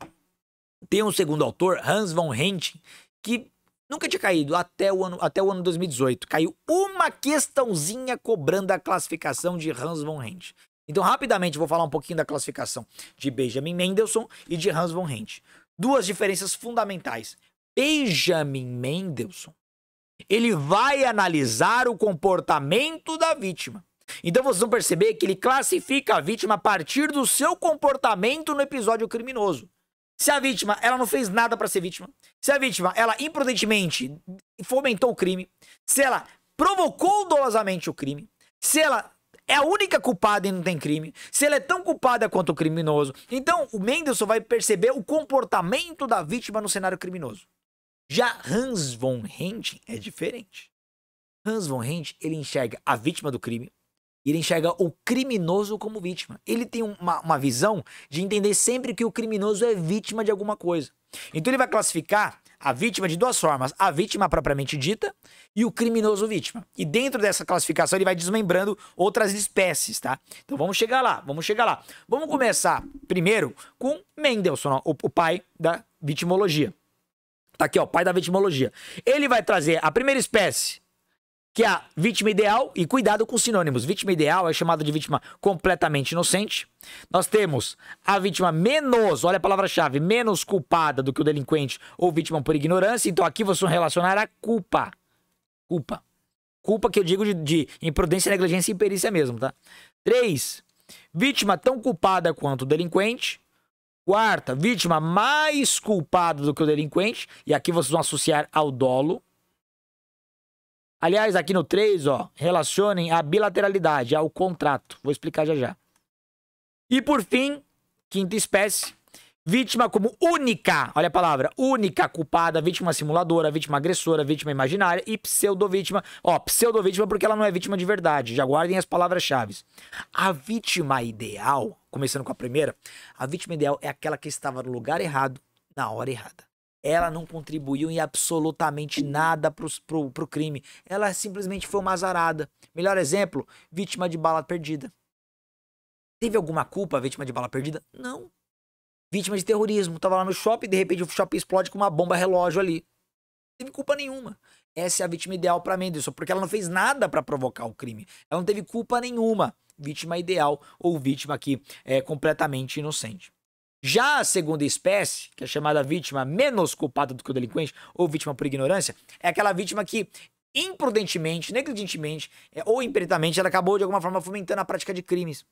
Tem um segundo autor, Hans von Hentig, que nunca tinha caído até o, ano, até o ano dois mil e dezoito. Caiu uma questãozinha cobrando a classificação de Hans von Hentig. Então, rapidamente, vou falar um pouquinho da classificação de Benjamin Mendelsohn e de Hans von Hentig. Duas diferenças fundamentais. Benjamin Mendelsohn, ele vai analisar o comportamento da vítima. Então vocês vão perceber que ele classifica a vítima a partir do seu comportamento no episódio criminoso. Se a vítima, ela não fez nada para ser vítima, se a vítima, ela imprudentemente fomentou o crime, se ela provocou dolosamente o crime, se ela é a única culpada e não tem crime, se ela é tão culpada quanto o criminoso. Então, o Mendelsohn vai perceber o comportamento da vítima no cenário criminoso. Já Hans von Hentig é diferente. Hans von Hentig, ele enxerga a vítima do crime, ele enxerga o criminoso como vítima. Ele tem uma, uma visão de entender sempre que o criminoso é vítima de alguma coisa. Então ele vai classificar a vítima de duas formas. A vítima propriamente dita e o criminoso vítima. E dentro dessa classificação ele vai desmembrando outras espécies, tá? Então vamos chegar lá, vamos chegar lá. Vamos começar primeiro com Mendelsohn, o, o pai da vitimologia. Tá aqui, ó, o pai da vitimologia. Ele vai trazer a primeira espécie, que é a vítima ideal, e cuidado com os sinônimos. Vítima ideal é chamada de vítima completamente inocente. Nós temos a vítima menos, olha a palavra-chave, menos culpada do que o delinquente ou vítima por ignorância. Então aqui vocês vão relacionar a culpa. Culpa. Culpa que eu digo de, de imprudência, negligência e imperícia mesmo, tá? Três, vítima tão culpada quanto o delinquente. Quarta, vítima mais culpada do que o delinquente. E aqui vocês vão associar ao dolo. Aliás, aqui no três, ó, relacionem a bilateralidade ao contrato. Vou explicar já já. E por fim, quinta espécie, vítima como única, olha a palavra, única culpada, vítima simuladora, vítima agressora, vítima imaginária e pseudovítima. Ó, pseudovítima porque ela não é vítima de verdade, já guardem as palavras-chave. A vítima ideal, começando com a primeira, a vítima ideal é aquela que estava no lugar errado, na hora errada. Ela não contribuiu em absolutamente nada pro, pro, pro crime. Ela simplesmente foi uma azarada. Melhor exemplo, vítima de bala perdida. Teve alguma culpa a vítima de bala perdida? Não. Vítima de terrorismo. Tava lá no shopping e de repente o shopping explode com uma bomba relógio ali. Não teve culpa nenhuma. Essa é a vítima ideal pra Mendelsohn, porque ela não fez nada pra provocar o crime. Ela não teve culpa nenhuma. Vítima ideal ou vítima que é completamente inocente. Já a segunda espécie, que é chamada vítima menos culpada do que o delinquente ou vítima por ignorância, é aquela vítima que imprudentemente, negligentemente ou imperitamente, ela acabou de alguma forma fomentando a prática de crimes.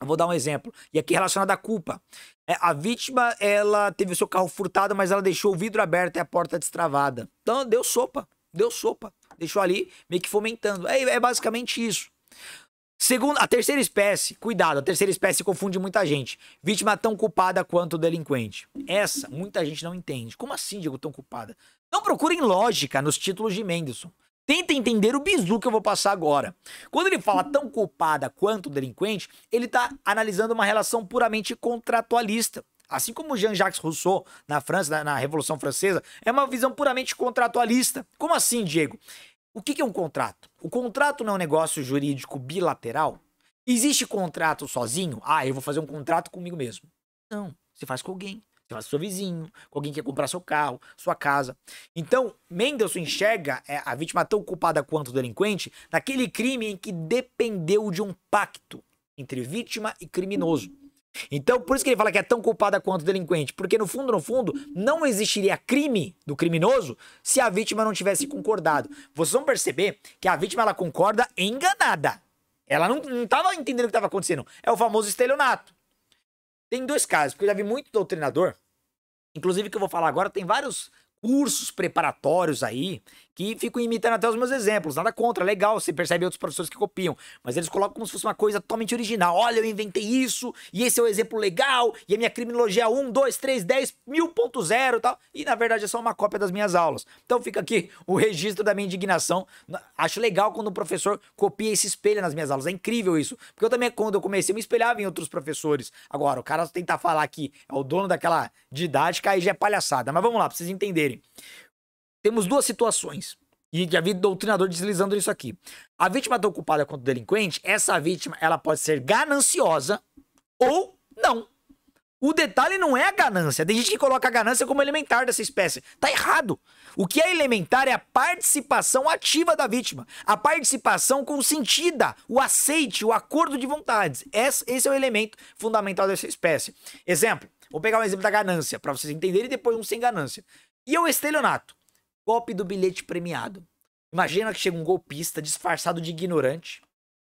Eu vou dar um exemplo, e aqui relacionado à culpa. É, a vítima, ela teve o seu carro furtado, mas ela deixou o vidro aberto e a porta destravada. Então deu sopa, deu sopa, deixou ali meio que fomentando. É, é basicamente isso. Segundo, a terceira espécie, cuidado, a terceira espécie confunde muita gente. Vítima tão culpada quanto o delinquente. Essa, muita gente não entende. Como assim, Diego, tão culpada? Não procurem lógica nos títulos de Mendelsohn. Tenta entender o bizu que eu vou passar agora. Quando ele fala tão culpada quanto o delinquente, ele está analisando uma relação puramente contratualista. Assim como Jean-Jacques Rousseau, na França, na Revolução Francesa, é uma visão puramente contratualista. Como assim, Diego? O que é um contrato? O contrato não é um negócio jurídico bilateral? Existe contrato sozinho? Ah, eu vou fazer um contrato comigo mesmo. Não, você faz com alguém. Você faz com seu vizinho, com alguém que quer comprar seu carro, sua casa. Então, Mendelsohn enxerga a vítima tão culpada quanto o delinquente naquele crime em que dependeu de um pacto entre vítima e criminoso. Então, por isso que ele fala que é tão culpada quanto o delinquente, porque no fundo, no fundo, não existiria crime do criminoso se a vítima não tivesse concordado. Vocês vão perceber que a vítima, ela concorda enganada. Ela não estava entendendo o que estava acontecendo. É o famoso estelionato. Tem dois casos, porque eu já vi muito doutrinador, inclusive que eu vou falar agora, tem vários cursos preparatórios aí que ficam imitando até os meus exemplos. Nada contra, legal, você percebe outros professores que copiam, mas eles colocam como se fosse uma coisa totalmente original. Olha, eu inventei isso, e esse é o exemplo legal, e a minha criminologia é um, dois, três, dez, mil ponto zero e tal. E na verdade é só uma cópia das minhas aulas. Então fica aqui o registro da minha indignação. Acho legal quando um professor copia e se espelha nas minhas aulas, é incrível isso. Porque eu também, quando eu comecei, eu me espelhava em outros professores. Agora, o cara tentar falar que é o dono daquela didática, aí já é palhaçada. Mas vamos lá, pra vocês entenderem. Temos duas situações, e já vi doutrinador deslizando nisso aqui. A vítima tão culpada quanto o delinquente, essa vítima, ela pode ser gananciosa ou não. O detalhe não é a ganância. Tem gente que coloca a ganância como elementar dessa espécie. Tá errado. O que é elementar é a participação ativa da vítima, a participação consentida, o aceite, o acordo de vontades. Esse é o elemento fundamental dessa espécie. Exemplo, vou pegar um exemplo da ganância para vocês entenderem e depois um sem ganância. E o estelionato, golpe do bilhete premiado. Imagina que chega um golpista disfarçado de ignorante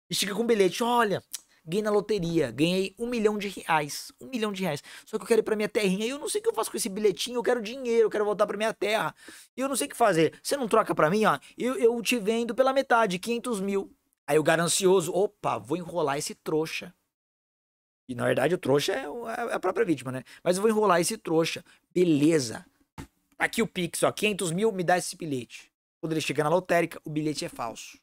e chega com um bilhete. Olha, ganhei na loteria, ganhei um milhão de reais, um milhão de reais. Só que eu quero ir pra minha terrinha e eu não sei o que eu faço com esse bilhetinho, eu quero dinheiro, eu quero voltar pra minha terra. E eu não sei o que fazer. Você não troca pra mim, ó, eu, eu te vendo pela metade, quinhentos mil. Aí o ganancioso, opa, vou enrolar esse trouxa. E na verdade o trouxa é a própria vítima, né? Mas eu vou enrolar esse trouxa. Beleza. Aqui o Pix, ó, quinhentos mil, me dá esse bilhete. Quando ele chega na lotérica, o bilhete é falso.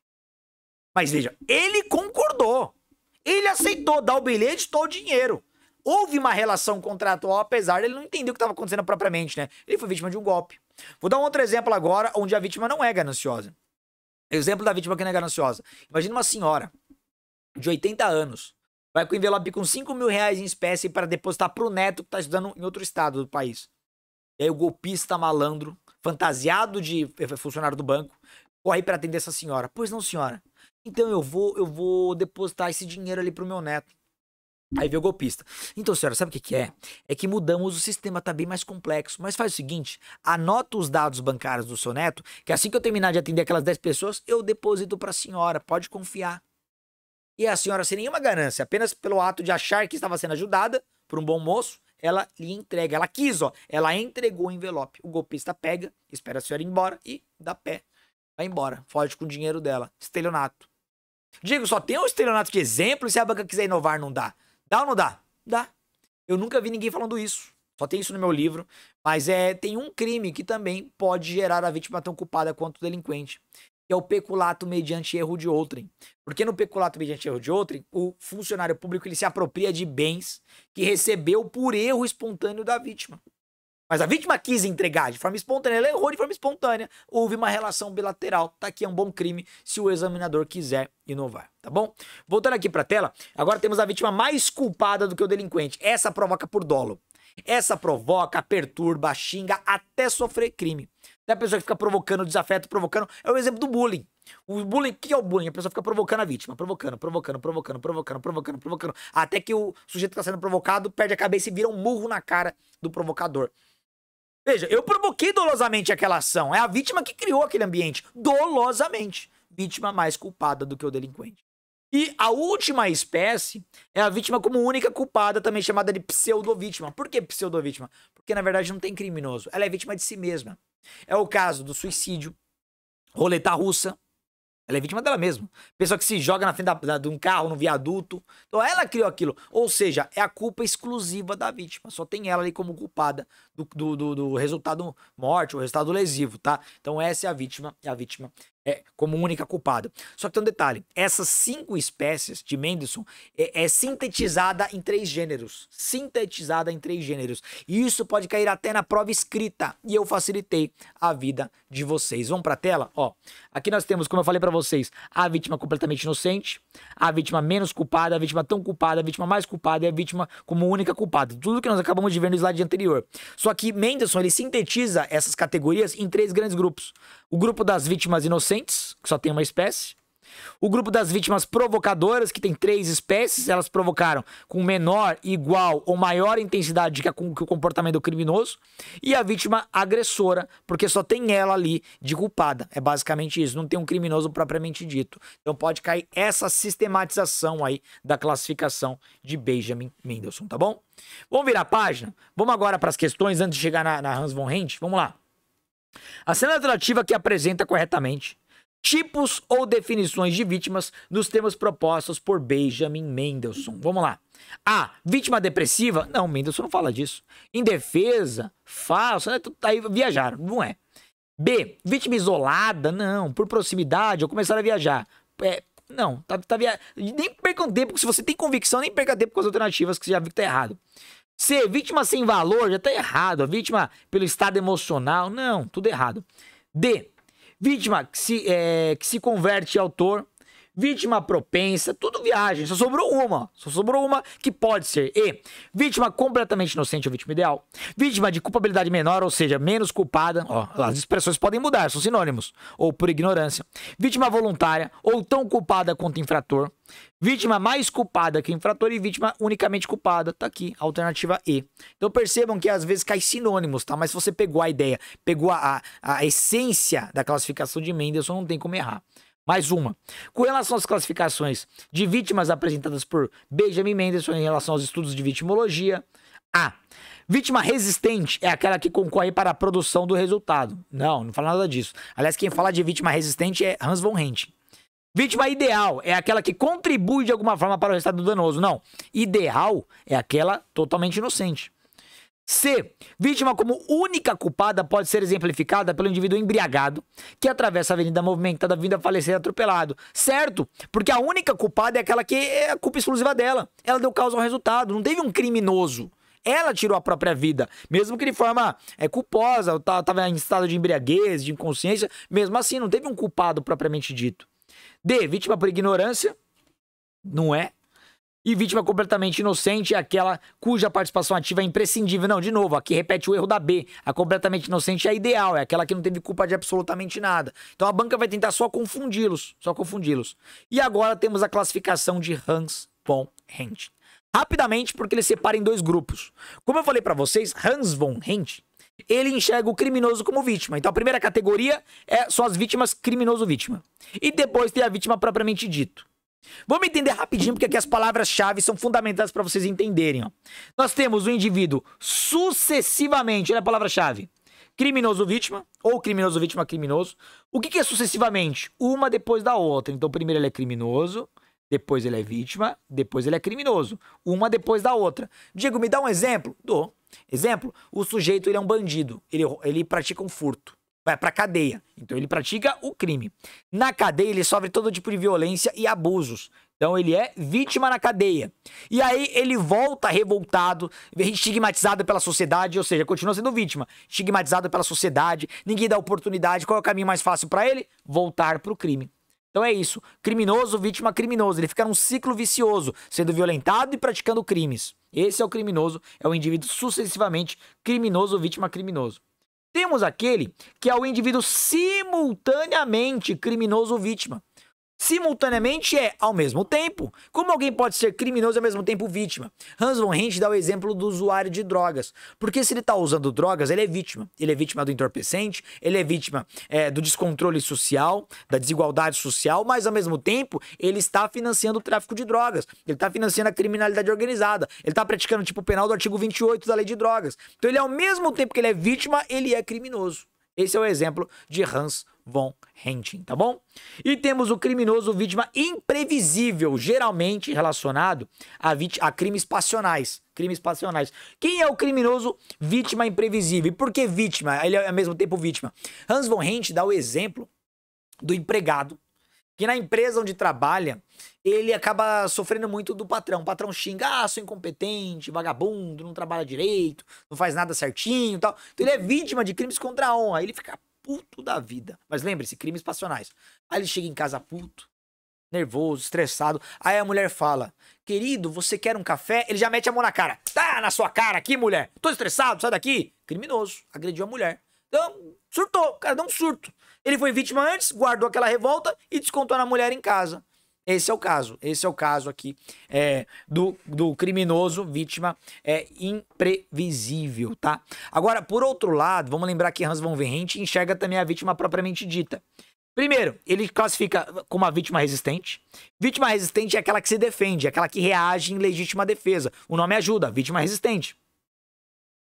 Mas veja, ele concordou. Ele aceitou dar o bilhete, todo o dinheiro. Houve uma relação contratual, apesar dele não entender o que estava acontecendo propriamente, né? Ele foi vítima de um golpe. Vou dar um outro exemplo agora, onde a vítima não é gananciosa. Exemplo da vítima que não é gananciosa. Imagina uma senhora de oitenta anos, vai com o envelope com cinco mil reais em espécie para depositar para o neto que está estudando em outro estado do país. E aí o golpista malandro, fantasiado de funcionário do banco, corre pra atender essa senhora. Pois não, senhora. Então eu vou, eu vou depositar esse dinheiro ali pro meu neto. Aí veio o golpista. Então, senhora, sabe o que que é? É que mudamos o sistema, tá bem mais complexo. Mas faz o seguinte, anota os dados bancários do seu neto, que assim que eu terminar de atender aquelas dez pessoas, eu deposito pra senhora, pode confiar. E a senhora, sem nenhuma ganância, apenas pelo ato de achar que estava sendo ajudada por um bom moço, ela lhe entrega. Ela quis, ó, ela entregou o envelope. O golpista pega, espera a senhora ir embora e dá pé. Vai embora, foge com o dinheiro dela. Estelionato. Diego, só tem um estelionato de exemplo e se a banca quiser inovar, não dá. Dá ou não dá? Dá. Eu nunca vi ninguém falando isso. Só tem isso no meu livro. Mas é, tem um crime que também pode gerar a vítima tão culpada quanto o delinquente, que é o peculato mediante erro de outrem. Porque no peculato mediante erro de outrem, o funcionário público ele se apropria de bens que recebeu por erro espontâneo da vítima. Mas a vítima quis entregar de forma espontânea, ela errou de forma espontânea, houve uma relação bilateral. Tá aqui, é um bom crime se o examinador quiser inovar, tá bom? Voltando aqui pra tela, agora temos a vítima mais culpada do que o delinquente. Essa provoca por dolo. Essa provoca, perturba, xinga até sofrer crime. É a pessoa que fica provocando desafeto, provocando. É o exemplo do bullying. O bullying, o que é o bullying? A pessoa fica provocando a vítima, provocando, provocando, provocando, provocando, provocando, provocando. Até que o sujeito que está sendo provocado perde a cabeça e vira um murro na cara do provocador. Veja, eu provoquei dolosamente aquela ação. É a vítima que criou aquele ambiente. Dolosamente. Vítima mais culpada do que o delinquente. E a última espécie é a vítima como única culpada, também chamada de pseudovítima. Por que pseudovítima? Porque na verdade não tem criminoso. Ela é vítima de si mesma. É o caso do suicídio, roleta russa. Ela é vítima dela mesma. Pessoa que se joga na frente da, da, de um carro, no viaduto. Então ela criou aquilo. Ou seja, é a culpa exclusiva da vítima. Só tem ela ali como culpada do, do, do, do resultado morte, o resultado lesivo, tá? Então essa é a vítima, é a vítima é, como única culpada. Só que tem um detalhe. Essas cinco espécies de Mendelsohn é, é sintetizada em três gêneros. Sintetizada em três gêneros. E isso pode cair até na prova escrita. E eu facilitei a vida de vocês. Vamos pra tela? Ó, aqui nós temos, como eu falei pra vocês, a vítima completamente inocente, a vítima menos culpada, a vítima tão culpada, a vítima mais culpada e a vítima como única culpada. Tudo que nós acabamos de ver no slide anterior. Só que Mendelsohn, ele sintetiza essas categorias em três grandes grupos. O grupo das vítimas inocentes, que só tem uma espécie. O grupo das vítimas provocadoras, que tem três espécies. Elas provocaram com menor, igual ou maior intensidade que, a, que o comportamento do criminoso. E a vítima agressora, porque só tem ela ali de culpada. É basicamente isso, não tem um criminoso propriamente dito. Então pode cair essa sistematização aí da classificação de Benjamin Mendelsohn, tá bom? Vamos virar a página? Vamos agora para as questões antes de chegar na, na Hans von Hentig. Vamos lá. A cena alternativa que apresenta corretamente tipos ou definições de vítimas nos termos propostos por Benjamin Mendelsohn. Vamos lá. A. Vítima depressiva? Não, Mendelsohn não fala disso. Indefesa? Falsa? Né? Tudo aí viajaram. Não é. B. Vítima isolada? Não. Por proximidade ou começaram a viajar? É, não. Tá, tá via... Nem percam tempo, porque se você tem convicção, nem perca tempo com as alternativas, que você já viu que tá errado. C. Vítima sem valor? Já tá errado. A vítima pelo estado emocional? Não. Tudo errado. D. Vítima que se, é, que se converte em autor, vítima propensa, tudo viagem, só sobrou uma, só sobrou uma que pode ser. E, vítima completamente inocente ou vítima ideal, vítima de culpabilidade menor, ou seja, menos culpada, ó, as expressões podem mudar, são sinônimos, ou por ignorância, vítima voluntária ou tão culpada quanto infrator, vítima mais culpada que infrator e vítima unicamente culpada, tá aqui, alternativa E. Então percebam que às vezes cai sinônimos, tá? Mas se você pegou a ideia, pegou a, a, a essência da classificação de Mendelsohn, não tem como errar. Mais uma. Com relação às classificações de vítimas apresentadas por Benjamin Mendelsohn em relação aos estudos de vitimologia, A. Vítima resistente é aquela que concorre para a produção do resultado. Não, não fala nada disso. Aliás, quem fala de vítima resistente é Hans von Hentig. Vítima ideal é aquela que contribui de alguma forma para o resultado danoso. Não, ideal é aquela totalmente inocente. C. Vítima como única culpada pode ser exemplificada pelo indivíduo embriagado que atravessa a avenida movimentada vindo a falecer atropelado. Certo? Porque a única culpada é aquela que é a culpa exclusiva dela. Ela deu causa ao resultado. Não teve um criminoso. Ela tirou a própria vida. Mesmo que de forma é, culposa, estava em estado de embriaguez, de inconsciência. Mesmo assim, não teve um culpado propriamente dito. D. Vítima por ignorância. Não é. E vítima completamente inocente é aquela cuja participação ativa é imprescindível. Não, de novo, aqui repete o erro da B. A completamente inocente é a ideal, é aquela que não teve culpa de absolutamente nada. Então a banca vai tentar só confundi-los, só confundi-los. E agora temos a classificação de Hans von Hentig. Rapidamente, porque ele separa em dois grupos. Como eu falei pra vocês, Hans von Hentig, ele enxerga o criminoso como vítima. Então a primeira categoria é só as vítimas criminoso-vítima. E depois tem a vítima propriamente dito. Vamos entender rapidinho, porque aqui as palavras-chave são fundamentais para vocês entenderem. Ó. Nós temos o indivíduo sucessivamente, olha a palavra-chave, criminoso-vítima ou criminoso-vítima-criminoso. O que, que é sucessivamente? Uma depois da outra. Então, primeiro ele é criminoso, depois ele é vítima, depois ele é criminoso. Uma depois da outra. Diego, me dá um exemplo? Dou. Exemplo, o sujeito ele é um bandido, ele, ele pratica um furto. Vai pra cadeia. Então ele pratica o crime. Na cadeia ele sofre todo tipo de violência e abusos. Então ele é vítima na cadeia. E aí ele volta revoltado, estigmatizado pela sociedade, ou seja, continua sendo vítima. Estigmatizado pela sociedade, ninguém dá oportunidade. Qual é o caminho mais fácil pra ele? Voltar pro crime. Então é isso. Criminoso, vítima, criminoso. Ele fica num ciclo vicioso, sendo violentado e praticando crimes. Esse é o criminoso, é o indivíduo sucessivamente criminoso, vítima, criminoso. Temos aquele que é o indivíduo simultaneamente criminoso ou vítima. Simultaneamente é ao mesmo tempo. Como alguém pode ser criminoso e ao mesmo tempo vítima? Hans von Hentig dá o exemplo do usuário de drogas. Porque se ele está usando drogas, ele é vítima. Ele é vítima do entorpecente, ele é vítima é, do descontrole social, da desigualdade social, mas ao mesmo tempo ele está financiando o tráfico de drogas. Ele está financiando a criminalidade organizada. Ele está praticando o tipo penal do artigo vinte e oito da lei de drogas. Então ele ao mesmo tempo que ele é vítima, ele é criminoso. Esse é o exemplo de Hans von Hentig, tá bom? E temos o criminoso vítima imprevisível, geralmente relacionado a, a crimes passionais. Crimes passionais. Quem é o criminoso vítima imprevisível? E por que vítima? Ele é ao mesmo tempo vítima. Hans von Hentig dá o exemplo do empregado, que na empresa onde trabalha, ele acaba sofrendo muito do patrão. O patrão xinga, ah, sou incompetente, vagabundo, não trabalha direito, não faz nada certinho e tal. Então ele é vítima de crimes contra a honra. Ele fica puto da vida. Mas lembre-se, crimes passionais. Aí ele chega em casa puto, nervoso, estressado. Aí a mulher fala, querido, você quer um café? Ele já mete a mão na cara. Tá na sua cara aqui, mulher. Tô estressado, sai daqui. Criminoso, agrediu a mulher. Então, surtou, o cara deu um surto. Ele foi vítima antes, guardou aquela revolta e descontou na mulher em casa. Esse é o caso, esse é o caso aqui é, do, do criminoso vítima é, imprevisível, tá? Agora, por outro lado, vamos lembrar que Hans von Hentig enxerga também a vítima propriamente dita. Primeiro, ele classifica como a vítima resistente. Vítima resistente é aquela que se defende, é aquela que reage em legítima defesa. O nome ajuda, vítima resistente.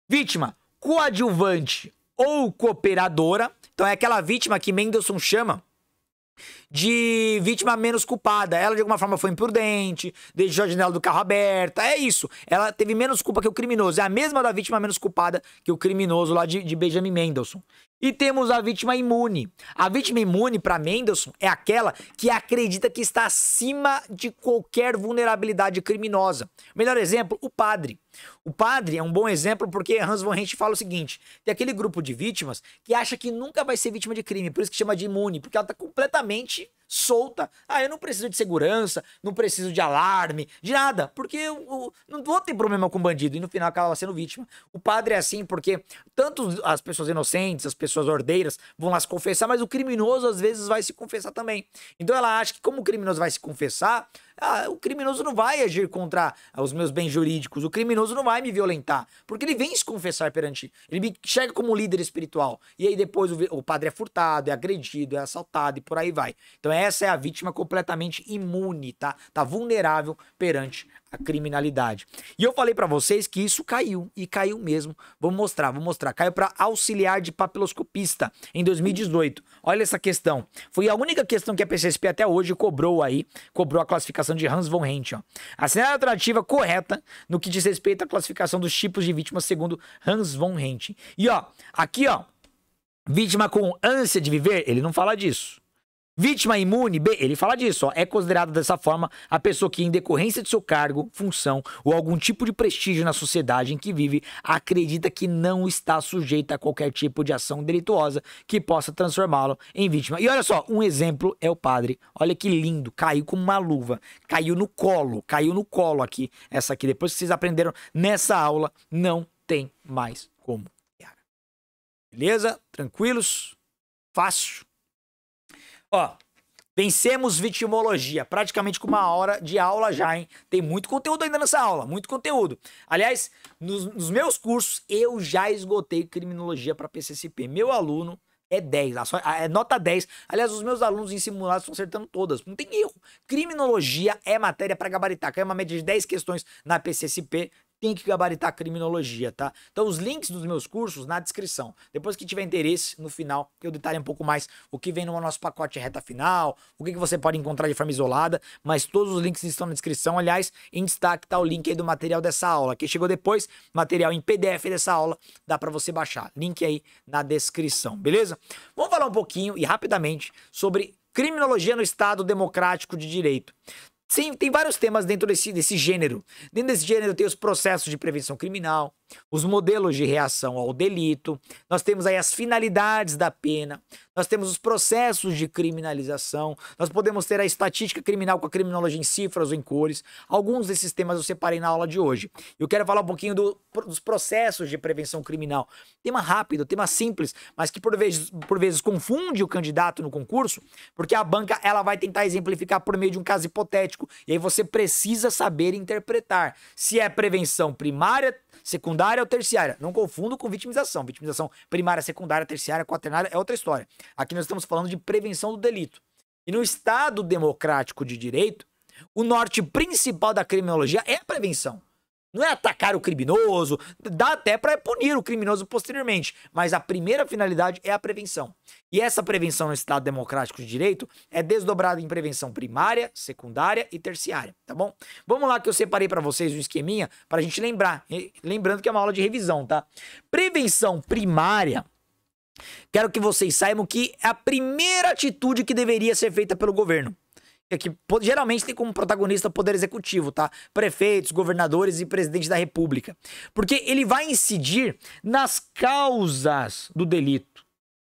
Vítima coadjuvante ou cooperadora, então é aquela vítima que Mendelsohn chama de vítima menos culpada. Ela de alguma forma foi imprudente, deixou a janela do carro aberta, é isso. Ela teve menos culpa que o criminoso, é a mesma da vítima menos culpada que o criminoso lá de, de Benjamin Mendelsohn. E temos a vítima imune. A vítima imune para Mendelsohn é aquela que acredita que está acima de qualquer vulnerabilidade criminosa. Melhor exemplo, o padre. O padre é um bom exemplo porque Hans von Hentig fala o seguinte, tem aquele grupo de vítimas que acha que nunca vai ser vítima de crime, por isso que chama de imune, porque ela está completamente solta. Ah, eu não preciso de segurança, não preciso de alarme, de nada, porque eu, eu não vou ter problema com bandido. E no final acaba sendo vítima. O padre é assim porque tanto as pessoas inocentes, as pessoas ordeiras vão lá se confessar, mas o criminoso às vezes vai se confessar também. Então ela acha que como o criminoso vai se confessar, ah, o criminoso não vai agir contra os meus bens jurídicos, o criminoso não vai me violentar, porque ele vem se confessar perante, ele me enxerga como líder espiritual. E aí depois o, o padre é furtado, é agredido, é assaltado e por aí vai. Então essa é a vítima completamente imune, tá? Tá vulnerável perante a criminalidade. E eu falei pra vocês que isso caiu, e caiu mesmo. Vou mostrar, vou mostrar. Caiu pra auxiliar de papiloscopista em dois mil e dezoito. Olha essa questão. Foi a única questão que a P C S P até hoje cobrou aí, cobrou a classificação de Hans von Hentig, ó. A sinal alternativa correta no que diz respeito à classificação dos tipos de vítimas segundo Hans von Hentig. E ó, aqui ó, vítima com ânsia de viver, ele não fala disso. Vítima imune, B, ele fala disso, ó, é considerada dessa forma a pessoa que, em decorrência de seu cargo, função ou algum tipo de prestígio na sociedade em que vive, acredita que não está sujeita a qualquer tipo de ação delituosa que possa transformá-lo em vítima. E olha só, um exemplo é o padre. Olha que lindo, caiu com uma luva, caiu no colo, caiu no colo aqui, essa aqui. Depois que vocês aprenderam nessa aula, não tem mais como errar. Beleza? Tranquilos? Fácil? Ó, vencemos vitimologia, praticamente com uma hora de aula já, hein? Tem muito conteúdo ainda nessa aula, muito conteúdo. Aliás, nos, nos meus cursos, eu já esgotei criminologia para P C S P. Meu aluno é dez, é nota dez. Aliás, os meus alunos em simulados estão acertando todas, não tem erro. Criminologia é matéria para gabaritar, caiu uma média de dez questões na P C S P. Tem que gabaritar criminologia, tá? Então, os links dos meus cursos na descrição. Depois que tiver interesse, no final, eu detalho um pouco mais o que vem no nosso pacote reta final, o que, que você pode encontrar de forma isolada, mas todos os links estão na descrição. Aliás, em destaque tá o link aí do material dessa aula. Quem chegou depois, material em P D F dessa aula, dá pra você baixar. Link aí na descrição, beleza? Vamos falar um pouquinho e rapidamente sobre criminologia no Estado Democrático de Direito. Sim, tem vários temas dentro desse, desse gênero. Dentro desse gênero tem os processos de prevenção criminal, os modelos de reação ao delito, nós temos aí as finalidades da pena, nós temos os processos de criminalização, nós podemos ter a estatística criminal com a criminologia em cifras ou em cores. Alguns desses temas eu separei na aula de hoje. Eu quero falar um pouquinho do, dos processos de prevenção criminal. Tema rápido, tema simples, mas que por vezes, por vezes confunde o candidato no concurso, porque a banca ela vai tentar exemplificar por meio de um caso hipotético. E aí você precisa saber interpretar se é prevenção primária, secundária ou terciária. Não confundo com vitimização. Vitimização primária, secundária, terciária, quaternária é outra história. Aqui nós estamos falando de prevenção do delito. E no Estado Democrático de Direito, o norte principal da criminologia é a prevenção. Não é atacar o criminoso, dá até para punir o criminoso posteriormente, mas a primeira finalidade é a prevenção. E essa prevenção no Estado Democrático de Direito é desdobrada em prevenção primária, secundária e terciária, tá bom? Vamos lá que eu separei para vocês um esqueminha para a gente lembrar, lembrando que é uma aula de revisão, tá? Prevenção primária, quero que vocês saibam que é a primeira atitude que deveria ser feita pelo governo. Que geralmente tem como protagonista o poder executivo, tá? Prefeitos, governadores e presidente da república. Porque ele vai incidir nas causas do delito.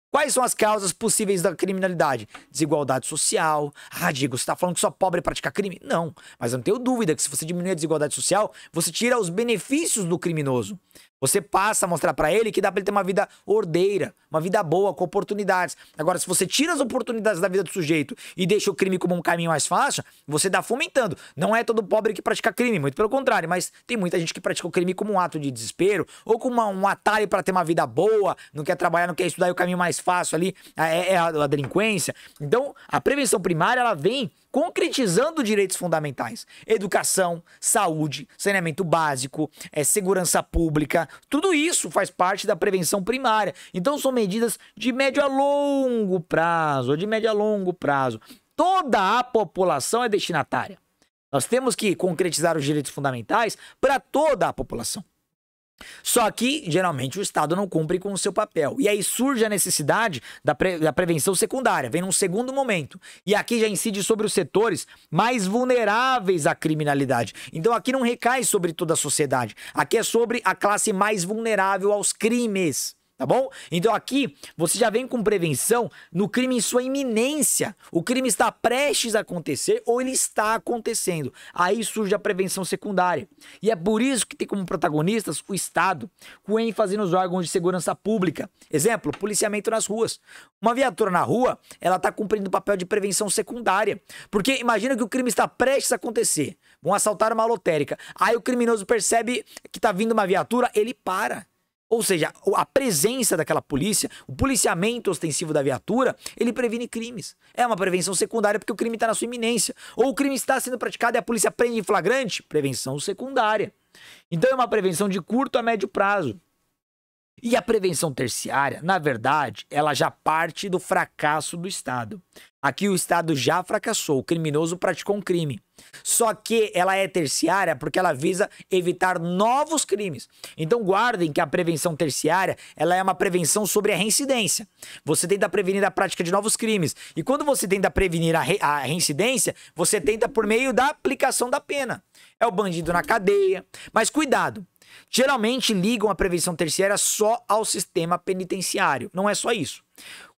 Quais são as causas possíveis da criminalidade? Desigualdade social. Ah, Diego, você está falando que só pobre pratica crime? Não, mas eu não tenho dúvida que se você diminuir a desigualdade social, você tira os benefícios do criminoso. Você passa a mostrar para ele que dá para ele ter uma vida ordeira, uma vida boa, com oportunidades. Agora, se você tira as oportunidades da vida do sujeito e deixa o crime como um caminho mais fácil, você dá fomentando. Não é todo pobre que pratica crime, muito pelo contrário, mas tem muita gente que pratica o crime como um ato de desespero ou como uma, um atalho para ter uma vida boa, não quer trabalhar, não quer estudar, e o caminho mais fácil ali é, é a, a delinquência. Então, a prevenção primária, ela vem concretizando direitos fundamentais. Educação, saúde, saneamento básico, é, segurança pública, tudo isso faz parte da prevenção primária. Então são medidas de médio a longo prazo, de médio a longo prazo. Toda a população é destinatária. Nós temos que concretizar os direitos fundamentais para toda a população. Só que, geralmente, o Estado não cumpre com o seu papel. E aí surge a necessidade da, pre da prevenção secundária, vem num segundo momento. E aqui já incide sobre os setores mais vulneráveis à criminalidade. Então aqui não recai sobre toda a sociedade, aqui é sobre a classe mais vulnerável aos crimes. Tá bom? Então aqui você já vem com prevenção no crime em sua iminência. O crime está prestes a acontecer ou ele está acontecendo. Aí surge a prevenção secundária. E é por isso que tem como protagonistas o Estado, com ênfase nos órgãos de segurança pública. Exemplo, policiamento nas ruas. Uma viatura na rua, ela está cumprindo o papel de prevenção secundária. Porque imagina que o crime está prestes a acontecer. Vão assaltar uma lotérica. Aí o criminoso percebe que está vindo uma viatura, ele para. Ou seja, a presença daquela polícia, o policiamento ostensivo da viatura, ele previne crimes. É uma prevenção secundária porque o crime está na sua iminência. Ou o crime está sendo praticado e a polícia prende em flagrante, prevenção secundária. Então é uma prevenção de curto a médio prazo. E a prevenção terciária, na verdade, ela já parte do fracasso do Estado. Aqui o Estado já fracassou, o criminoso praticou um crime. Só que ela é terciária porque ela visa evitar novos crimes. Então guardem que a prevenção terciária, ela é uma prevenção sobre a reincidência. Você tenta prevenir a prática de novos crimes. E quando você tenta prevenir a, re, a reincidência, você tenta por meio da aplicação da pena. É o bandido na cadeia. Mas cuidado. Geralmente ligam a prevenção terciária só ao sistema penitenciário. Não é só isso.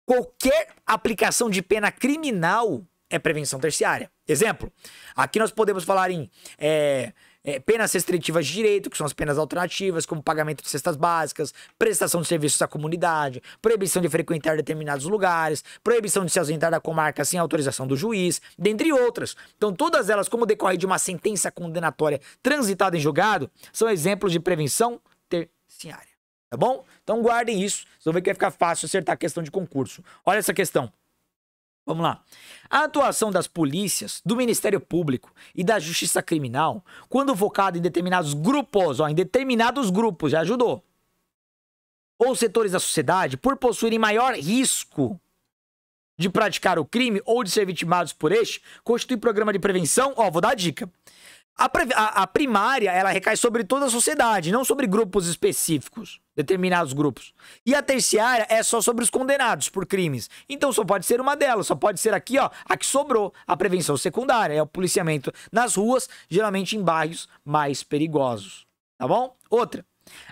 Qualquer aplicação de pena criminal é prevenção terciária. Exemplo, aqui nós podemos falar em é, é, penas restritivas de direito, que são as penas alternativas, como pagamento de cestas básicas, prestação de serviços à comunidade, proibição de frequentar determinados lugares, proibição de se ausentar da comarca sem autorização do juiz, dentre outras. Então todas elas, como decorre de uma sentença condenatória transitada em julgado, são exemplos de prevenção terciária. Tá bom? Então guardem isso, vocês vão ver que vai ficar fácil acertar a questão de concurso. Olha essa questão. Vamos lá. A atuação das polícias, do Ministério Público e da Justiça Criminal, quando focada em determinados grupos, ó, em determinados grupos, já ajudou, ou setores da sociedade, por possuírem maior risco de praticar o crime ou de ser vitimados por este, constitui programa de prevenção, ó, vou dar a dica. A, a, a primária, ela recai sobre toda a sociedade, não sobre grupos específicos, determinados grupos. E a terciária é só sobre os condenados por crimes. Então só pode ser uma delas, só pode ser aqui, ó, a que sobrou, a prevenção secundária, é o policiamento nas ruas, geralmente em bairros mais perigosos, tá bom? Outra,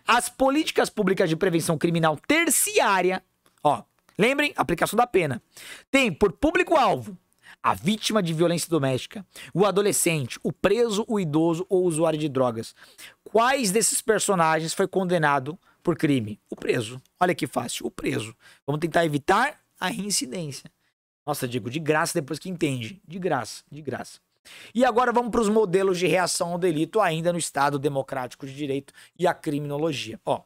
as políticas públicas de prevenção criminal terciária, ó, lembrem, aplicação da pena, tem por público-alvo a vítima de violência doméstica, o adolescente, o preso, o idoso ou o usuário de drogas. Quais desses personagens foi condenado por crime? O preso. Olha que fácil, o preso. Vamos tentar evitar a reincidência. Nossa, Diego, de graça depois que entende. De graça, de graça. E agora vamos para os modelos de reação ao delito ainda no Estado Democrático de Direito e a criminologia. Ó,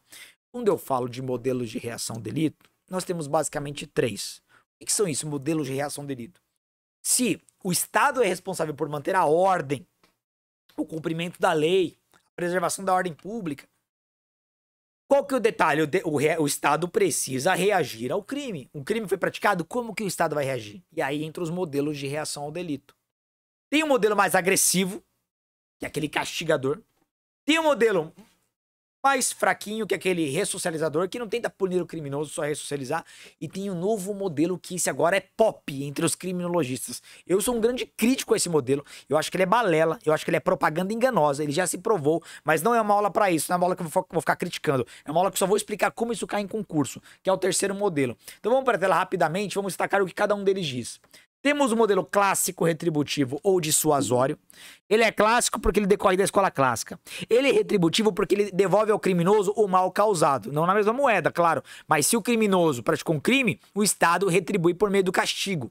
quando eu falo de modelos de reação ao delito, nós temos basicamente três. O que são isso, modelos de reação ao delito? Se o Estado é responsável por manter a ordem, o cumprimento da lei, a preservação da ordem pública, qual que é o detalhe? O, de, o, re, o Estado precisa reagir ao crime. Um crime foi praticado, como que o Estado vai reagir? E aí entra os modelos de reação ao delito. Tem um modelo mais agressivo, que é aquele castigador. Tem um modelo mais fraquinho, que é aquele ressocializador, que não tenta punir o criminoso, só ressocializar. E tem um novo modelo que esse agora é pop entre os criminologistas. Eu sou um grande crítico a esse modelo. Eu acho que ele é balela, eu acho que ele é propaganda enganosa. Ele já se provou, mas não é uma aula pra isso. Não é uma aula que eu vou ficar criticando. É uma aula que eu só vou explicar como isso cai em concurso, que é o terceiro modelo. Então vamos pra tela rapidamente, vamos destacar o que cada um deles diz. Temos o modelo clássico, retributivo ou dissuasório. Ele é clássico porque ele decorre da escola clássica. Ele é retributivo porque ele devolve ao criminoso o mal causado. Não na mesma moeda, claro. Mas se o criminoso praticou um crime, o Estado retribui por meio do castigo.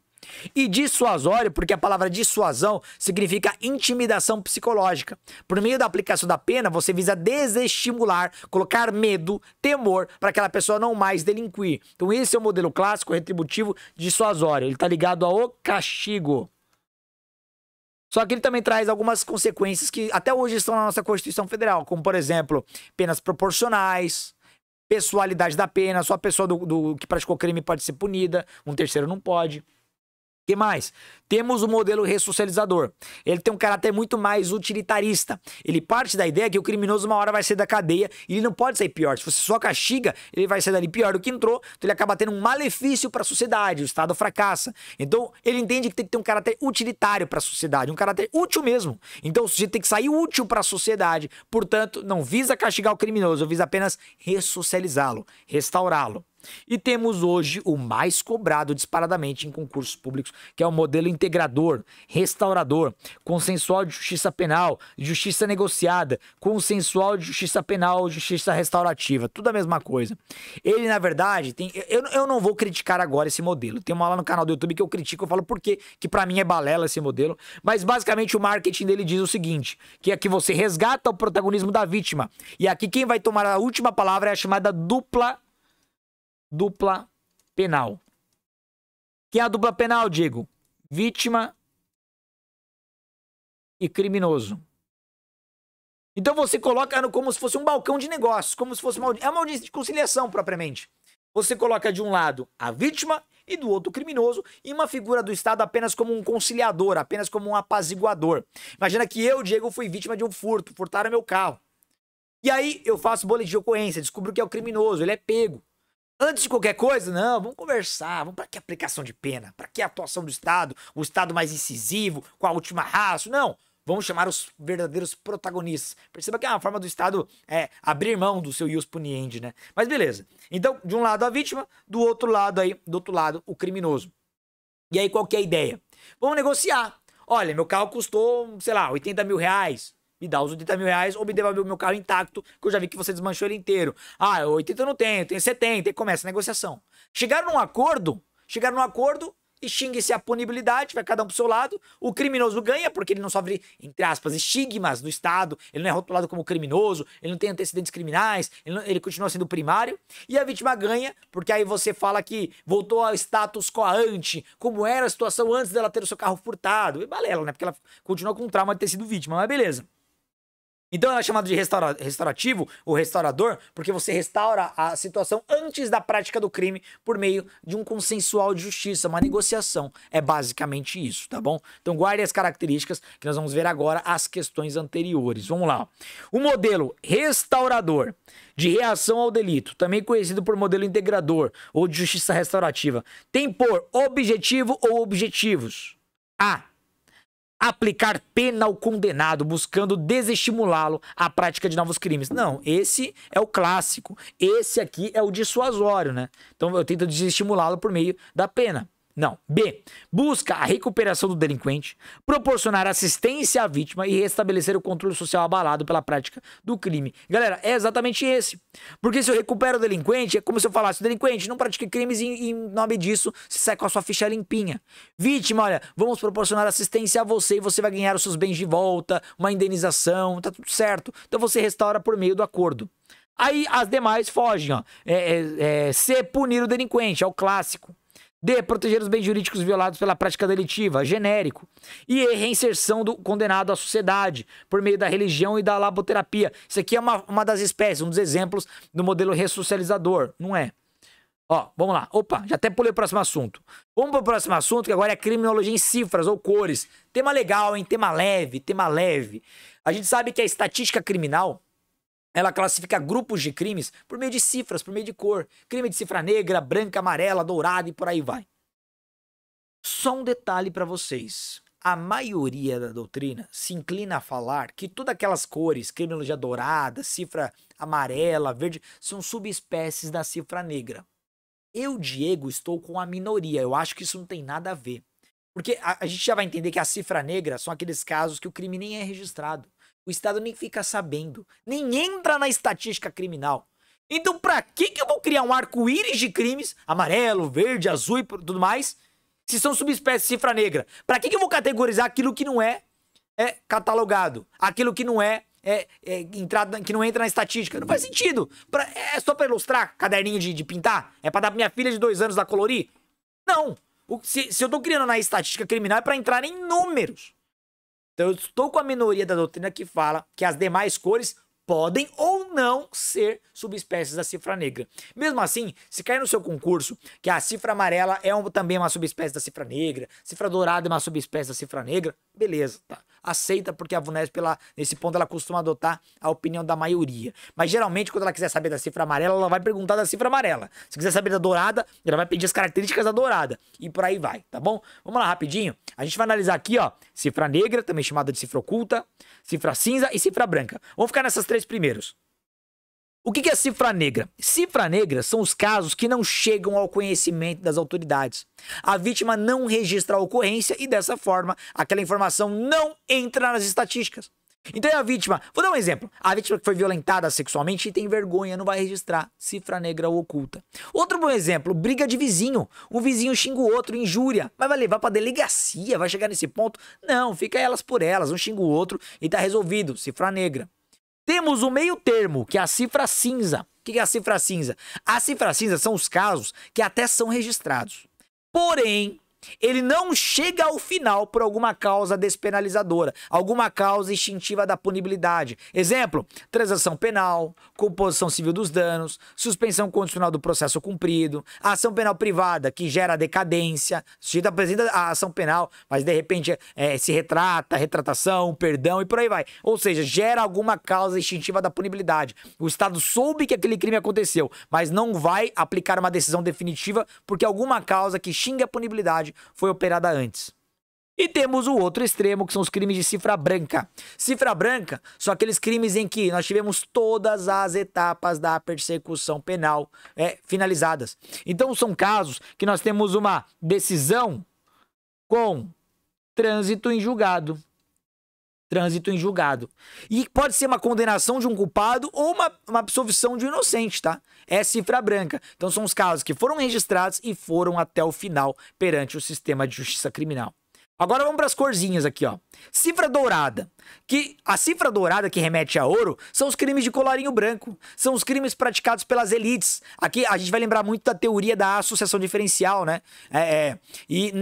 E dissuasório porque a palavra dissuasão significa intimidação psicológica. Por meio da aplicação da pena, você visa desestimular, colocar medo, temor, para aquela pessoa não mais delinquir. Então esse é o modelo clássico, retributivo, dissuasório. Ele está ligado ao castigo. Só que ele também traz algumas consequências que até hoje estão na nossa Constituição Federal, como por exemplo, penas proporcionais, pessoalidade da pena, só a pessoa do, do, que praticou crime pode ser punida, um terceiro não pode. O que mais? Temos o modelo ressocializador. Ele tem um caráter muito mais utilitarista. Ele parte da ideia que o criminoso uma hora vai sair da cadeia e ele não pode sair pior. Se você só castiga, ele vai sair dali pior do que entrou, então ele acaba tendo um malefício para a sociedade, o Estado fracassa. Então, ele entende que tem que ter um caráter utilitário para a sociedade, um caráter útil mesmo. Então, o sujeito tem que sair útil para a sociedade. Portanto, não visa castigar o criminoso, visa apenas ressocializá-lo, restaurá-lo. E temos hoje o mais cobrado disparadamente em concursos públicos, que é o modelo integrador, restaurador, consensual de justiça penal, justiça negociada, consensual de justiça penal, justiça restaurativa, tudo a mesma coisa. Ele, na verdade, tem... Eu, eu não vou criticar agora esse modelo. Tem uma aula no canal do YouTube que eu critico, eu falo por quê, que pra mim é balela esse modelo. Mas basicamente o marketing dele diz o seguinte, que é que você resgata o protagonismo da vítima. E aqui quem vai tomar a última palavra é a chamada dupla... Dupla penal. Que é a dupla penal, Diego? Vítima e criminoso. Então você coloca como se fosse um balcão de negócios, como se fosse uma audiência, é uma audiência de conciliação propriamente. Você coloca de um lado a vítima e do outro criminoso, e uma figura do Estado apenas como um conciliador, apenas como um apaziguador. Imagina que eu, Diego, fui vítima de um furto, furtaram meu carro. E aí eu faço boletim de ocorrência, descubro que é o criminoso, ele é pego. Antes de qualquer coisa, não, vamos conversar, vamos para que aplicação de pena, para que atuação do Estado, o Estado mais incisivo, com a última raça, não. Vamos chamar os verdadeiros protagonistas. Perceba que é uma forma do Estado é, abrir mão do seu ius puniendi, né? Mas beleza. Então, de um lado a vítima, do outro lado aí, do outro lado o criminoso. E aí qual que é a ideia? Vamos negociar. Olha, meu carro custou, sei lá, oitenta mil reais. Me dá os oitenta mil reais ou me devolve o meu carro intacto, que eu já vi que você desmanchou ele inteiro. Ah, oitenta eu não tenho, eu tenho setenta. E começa a negociação. Chegaram num acordo, chegaram num acordo... extingue-se a punibilidade, vai cada um pro seu lado, o criminoso ganha porque ele não sofre, entre aspas, estigmas do Estado, ele não é rotulado como criminoso, ele não tem antecedentes criminais, ele, não, ele continua sendo primário, e a vítima ganha porque aí você fala que voltou ao status quo ante, como era a situação antes dela ter o seu carro furtado, e balela, né, porque ela continua com o trauma de ter sido vítima, mas beleza. Então ela é chamada de restaura, restaurativo ou restaurador, porque você restaura a situação antes da prática do crime por meio de um consensual de justiça, uma negociação. É basicamente isso, tá bom? Então guarde as características que nós vamos ver agora as questões anteriores. Vamos lá. O modelo restaurador de reação ao delito, também conhecido por modelo integrador ou de justiça restaurativa, tem por objetivo ou objetivos: A. Aplicar pena ao condenado, buscando desestimulá-lo à prática de novos crimes. Não, esse é o clássico. Esse aqui é o dissuasório, né? Então eu tento desestimulá-lo por meio da pena. Não. B. Busca a recuperação do delinquente, proporcionar assistência à vítima e restabelecer o controle social abalado pela prática do crime. Galera, é exatamente esse. Porque se eu recupero o delinquente, é como se eu falasse, o delinquente, não pratique crimes e em nome disso você sai com a sua ficha limpinha. Vítima, olha, vamos proporcionar assistência a você e você vai ganhar os seus bens de volta, uma indenização, tá tudo certo. Então você restaura por meio do acordo. Aí as demais fogem, ó. É, é, é, C. Punir o delinquente, é o clássico. D. Proteger os bens jurídicos violados pela prática delitiva, genérico. E E. Reinserção do condenado à sociedade, por meio da religião e da laboterapia. Isso aqui é uma, uma das espécies, um dos exemplos do modelo ressocializador, não é? Ó, vamos lá. Opa, já até pulei o próximo assunto. Vamos para o próximo assunto, que agora é criminologia em cifras ou cores. Tema legal, hein? Tema leve, tema leve. A gente sabe que a estatística criminal... ela classifica grupos de crimes por meio de cifras, por meio de cor. Crime de cifra negra, branca, amarela, dourada e por aí vai. Só um detalhe para vocês. A maioria da doutrina se inclina a falar que todas aquelas cores, criminologia dourada, cifra amarela, verde, são subespécies da cifra negra. Eu, Diego, estou com a minoria. Eu acho que isso não tem nada a ver. Porque a, a gente já vai entender que a cifra negra são aqueles casos que o crime nem é registrado. O Estado nem fica sabendo, nem entra na estatística criminal. Então, pra que que eu vou criar um arco-íris de crimes, amarelo, verde, azul e tudo mais, se são subespécies de cifra negra? Pra que que eu vou categorizar aquilo que não é, é catalogado, aquilo que não é, é, é entrado, que não entra na estatística? Não faz sentido. Pra, é só pra ilustrar caderninho de, de pintar? É pra dar pra minha filha de dois anos lá colorir? Não. O, se, se eu tô criando na estatística criminal é pra entrar em números. Então eu estou com a minoria da doutrina que fala que as demais cores podem ou não ser subespécies da cifra negra. Mesmo assim, se cair no seu concurso que a cifra amarela é um, também uma subespécie da cifra negra, cifra dourada é uma subespécie da cifra negra, beleza, tá? Aceita, porque a VUNESP, ela, nesse ponto, ela costuma adotar a opinião da maioria. Mas geralmente, quando ela quiser saber da cifra amarela, ela vai perguntar da cifra amarela. Se quiser saber da dourada, ela vai pedir as características da dourada. E por aí vai, tá bom? Vamos lá, rapidinho. A gente vai analisar aqui, ó, cifra negra, também chamada de cifra oculta, cifra cinza e cifra branca. Vamos ficar nessas três primeiros. O que é cifra negra? Cifra negra são os casos que não chegam ao conhecimento das autoridades. A vítima não registra a ocorrência e, dessa forma, aquela informação não entra nas estatísticas. Então, a vítima... Vou dar um exemplo. A vítima que foi violentada sexualmente e tem vergonha, não vai registrar cifra negra ou oculta. Outro bom exemplo, briga de vizinho. O vizinho xinga o outro, injúria. Mas vai levar pra delegacia, vai chegar nesse ponto? Não, fica elas por elas. Um xinga o outro e tá resolvido. Cifra negra. Temos o meio termo, que é a cifra cinza. O que é a cifra cinza? A cifra cinza são os casos que até são registrados. Porém, ele não chega ao final por alguma causa despenalizadora, alguma causa extintiva da punibilidade. Exemplo, transação penal, composição civil dos danos, suspensão condicional do processo cumprido, ação penal privada que gera decadência, o sujeito apresenta a ação penal, mas de repente é, se retrata, retratação, perdão e por aí vai. Ou seja, gera alguma causa extintiva da punibilidade. O Estado soube que aquele crime aconteceu, mas não vai aplicar uma decisão definitiva porque alguma causa que extingue a punibilidade foi operada antes. E temos o outro extremo, que são os crimes de cifra branca. Cifra branca são aqueles crimes em que nós tivemos todas as etapas da persecução penal é, finalizadas. Então são casos que nós temos uma decisão com trânsito em julgado. Trânsito em julgado. E pode ser uma condenação de um culpado ou uma, uma absolvição de um inocente, tá? É cifra branca. Então são os casos que foram registrados e foram até o final perante o sistema de justiça criminal. Agora vamos para as corzinhas aqui, ó. Cifra dourada. Que a cifra dourada, que remete a ouro, são os crimes de colarinho branco. São os crimes praticados pelas elites. Aqui a gente vai lembrar muito da teoria da associação diferencial, né? É, é, e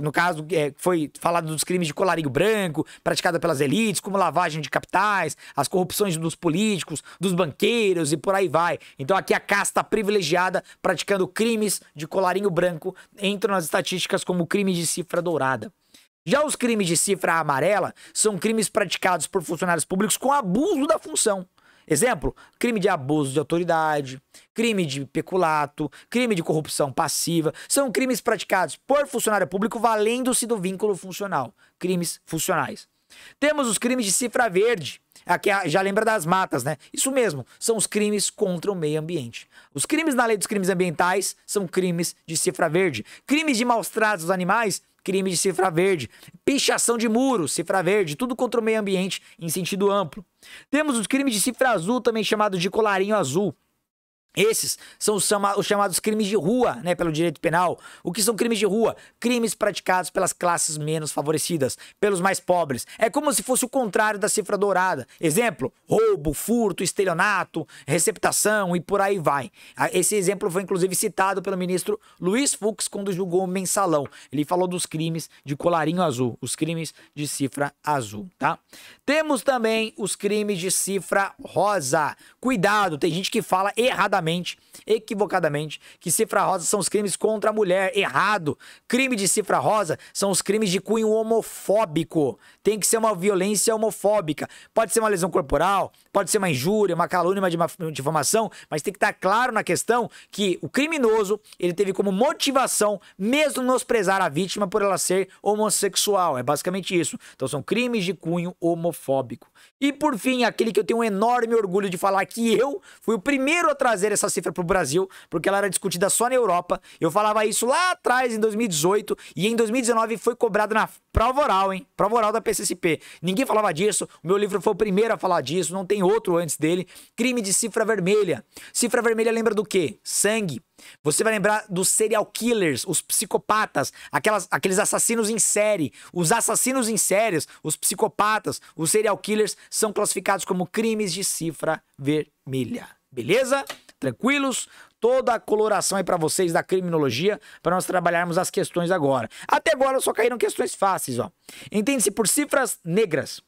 no caso, é, foi falado dos crimes de colarinho branco, praticado pelas elites, como lavagem de capitais, as corrupções dos políticos, dos banqueiros e por aí vai. Então aqui a casta privilegiada praticando crimes de colarinho branco entram nas estatísticas como crime de cifra dourada. Já os crimes de cifra amarela são crimes praticados por funcionários públicos com abuso da função. Exemplo, crime de abuso de autoridade, crime de peculato, crime de corrupção passiva. São crimes praticados por funcionário público valendo-se do vínculo funcional. Crimes funcionais. Temos os crimes de cifra verde. Aqui já lembra das matas, né? Isso mesmo, são os crimes contra o meio ambiente. Os crimes na lei dos crimes ambientais são crimes de cifra verde. Crimes de maus-tratos dos animais, crime de cifra verde, pichação de muros, cifra verde, tudo contra o meio ambiente em sentido amplo. Temos os crimes de cifra azul, também chamados de colarinho azul. Esses são os chamados crimes de rua, né, pelo direito penal. O que são crimes de rua? Crimes praticados pelas classes menos favorecidas, pelos mais pobres. É como se fosse o contrário da cifra dourada. Exemplo, roubo, furto, estelionato, receptação e por aí vai. Esse exemplo foi inclusive citado pelo ministro Luiz Fux quando julgou o Mensalão. Ele falou dos crimes de colarinho azul, os crimes de cifra azul, tá? Temos também os crimes de cifra rosa. Cuidado, tem gente que fala erradamente, equivocadamente, que cifra rosa são os crimes contra a mulher. Errado. Crime de cifra rosa são os crimes de cunho homofóbico. Tem que ser uma violência homofóbica. Pode ser uma lesão corporal, pode ser uma injúria, uma calúnia, uma difamação, mas tem que estar claro na questão que o criminoso, ele teve como motivação menosprezar a vítima por ela ser homossexual. É basicamente isso. Então são crimes de cunho homofóbico. E por fim, aquele que eu tenho um enorme orgulho de falar que eu fui o primeiro a trazer essa cifra para o Brasil, porque ela era discutida só na Europa. Eu falava isso lá atrás, em dois mil e dezoito, e em dois mil e dezenove foi cobrado na prova oral, hein? Prova oral da P C S P. Ninguém falava disso, o meu livro foi o primeiro a falar disso, não tem outro antes dele. Crime de cifra vermelha. Cifra vermelha lembra do quê? Sangue. Você vai lembrar dos serial killers, os psicopatas, aquelas, aqueles assassinos em série. Os assassinos em séries, os psicopatas, os serial killers são classificados como crimes de cifra vermelha. Beleza? Tranquilos? Toda a coloração aí pra vocês da criminologia, para nós trabalharmos as questões agora. Até agora só caíram questões fáceis, ó. Entende-se por cifras negras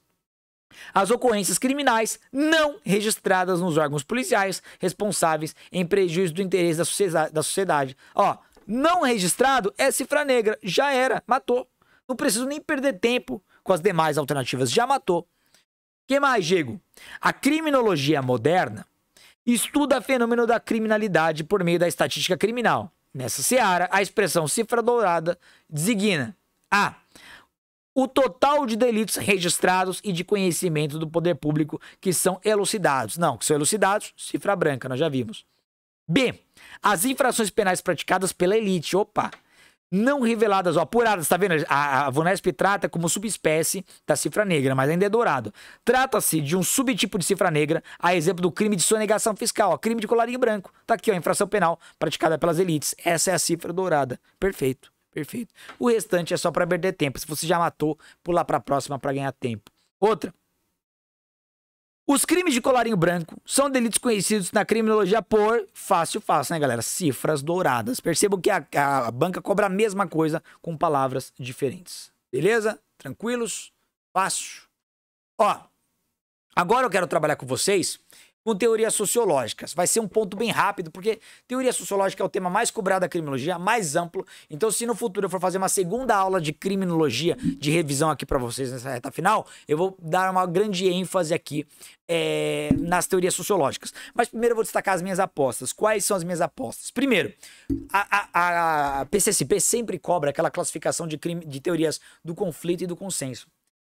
as ocorrências criminais não registradas nos órgãos policiais responsáveis em prejuízo do interesse da sociedade. Ó, não registrado é cifra negra. Já era, matou. Não preciso nem perder tempo com as demais alternativas. Já matou. Que mais, Diego? A criminologia moderna estuda o fenômeno da criminalidade por meio da estatística criminal. Nessa seara, a expressão cifra dourada designa a o total de delitos registrados e de conhecimento do poder público que são elucidados. Não, que são elucidados, cifra branca, nós já vimos. B, as infrações penais praticadas pela elite, opa, não reveladas, ó, apuradas, tá vendo? A, a VUNESP trata como subespécie da cifra negra, mas ainda é dourado. Trata-se de um subtipo de cifra negra, a exemplo do crime de sonegação fiscal, ó, crime de colarinho branco. Tá aqui, ó, infração penal praticada pelas elites. Essa é a cifra dourada. Perfeito. Perfeito. O restante é só para perder tempo. Se você já matou, pular para a próxima para ganhar tempo. Outra. Os crimes de colarinho branco são delitos conhecidos na criminologia por... Fácil, fácil, né, galera? Cifras douradas. Percebam que a, a banca cobra a mesma coisa com palavras diferentes. Beleza? Tranquilos? Fácil? Ó, agora eu quero trabalhar com vocês com teorias sociológicas. Vai ser um ponto bem rápido, porque teoria sociológica é o tema mais cobrado da criminologia, mais amplo. Então, se no futuro eu for fazer uma segunda aula de criminologia, de revisão aqui para vocês nessa reta final, eu vou dar uma grande ênfase aqui é, nas teorias sociológicas. Mas primeiro eu vou destacar as minhas apostas. Quais são as minhas apostas? Primeiro, a, a, a P C S P sempre cobra aquela classificação de, crime, de teorias do conflito e do consenso.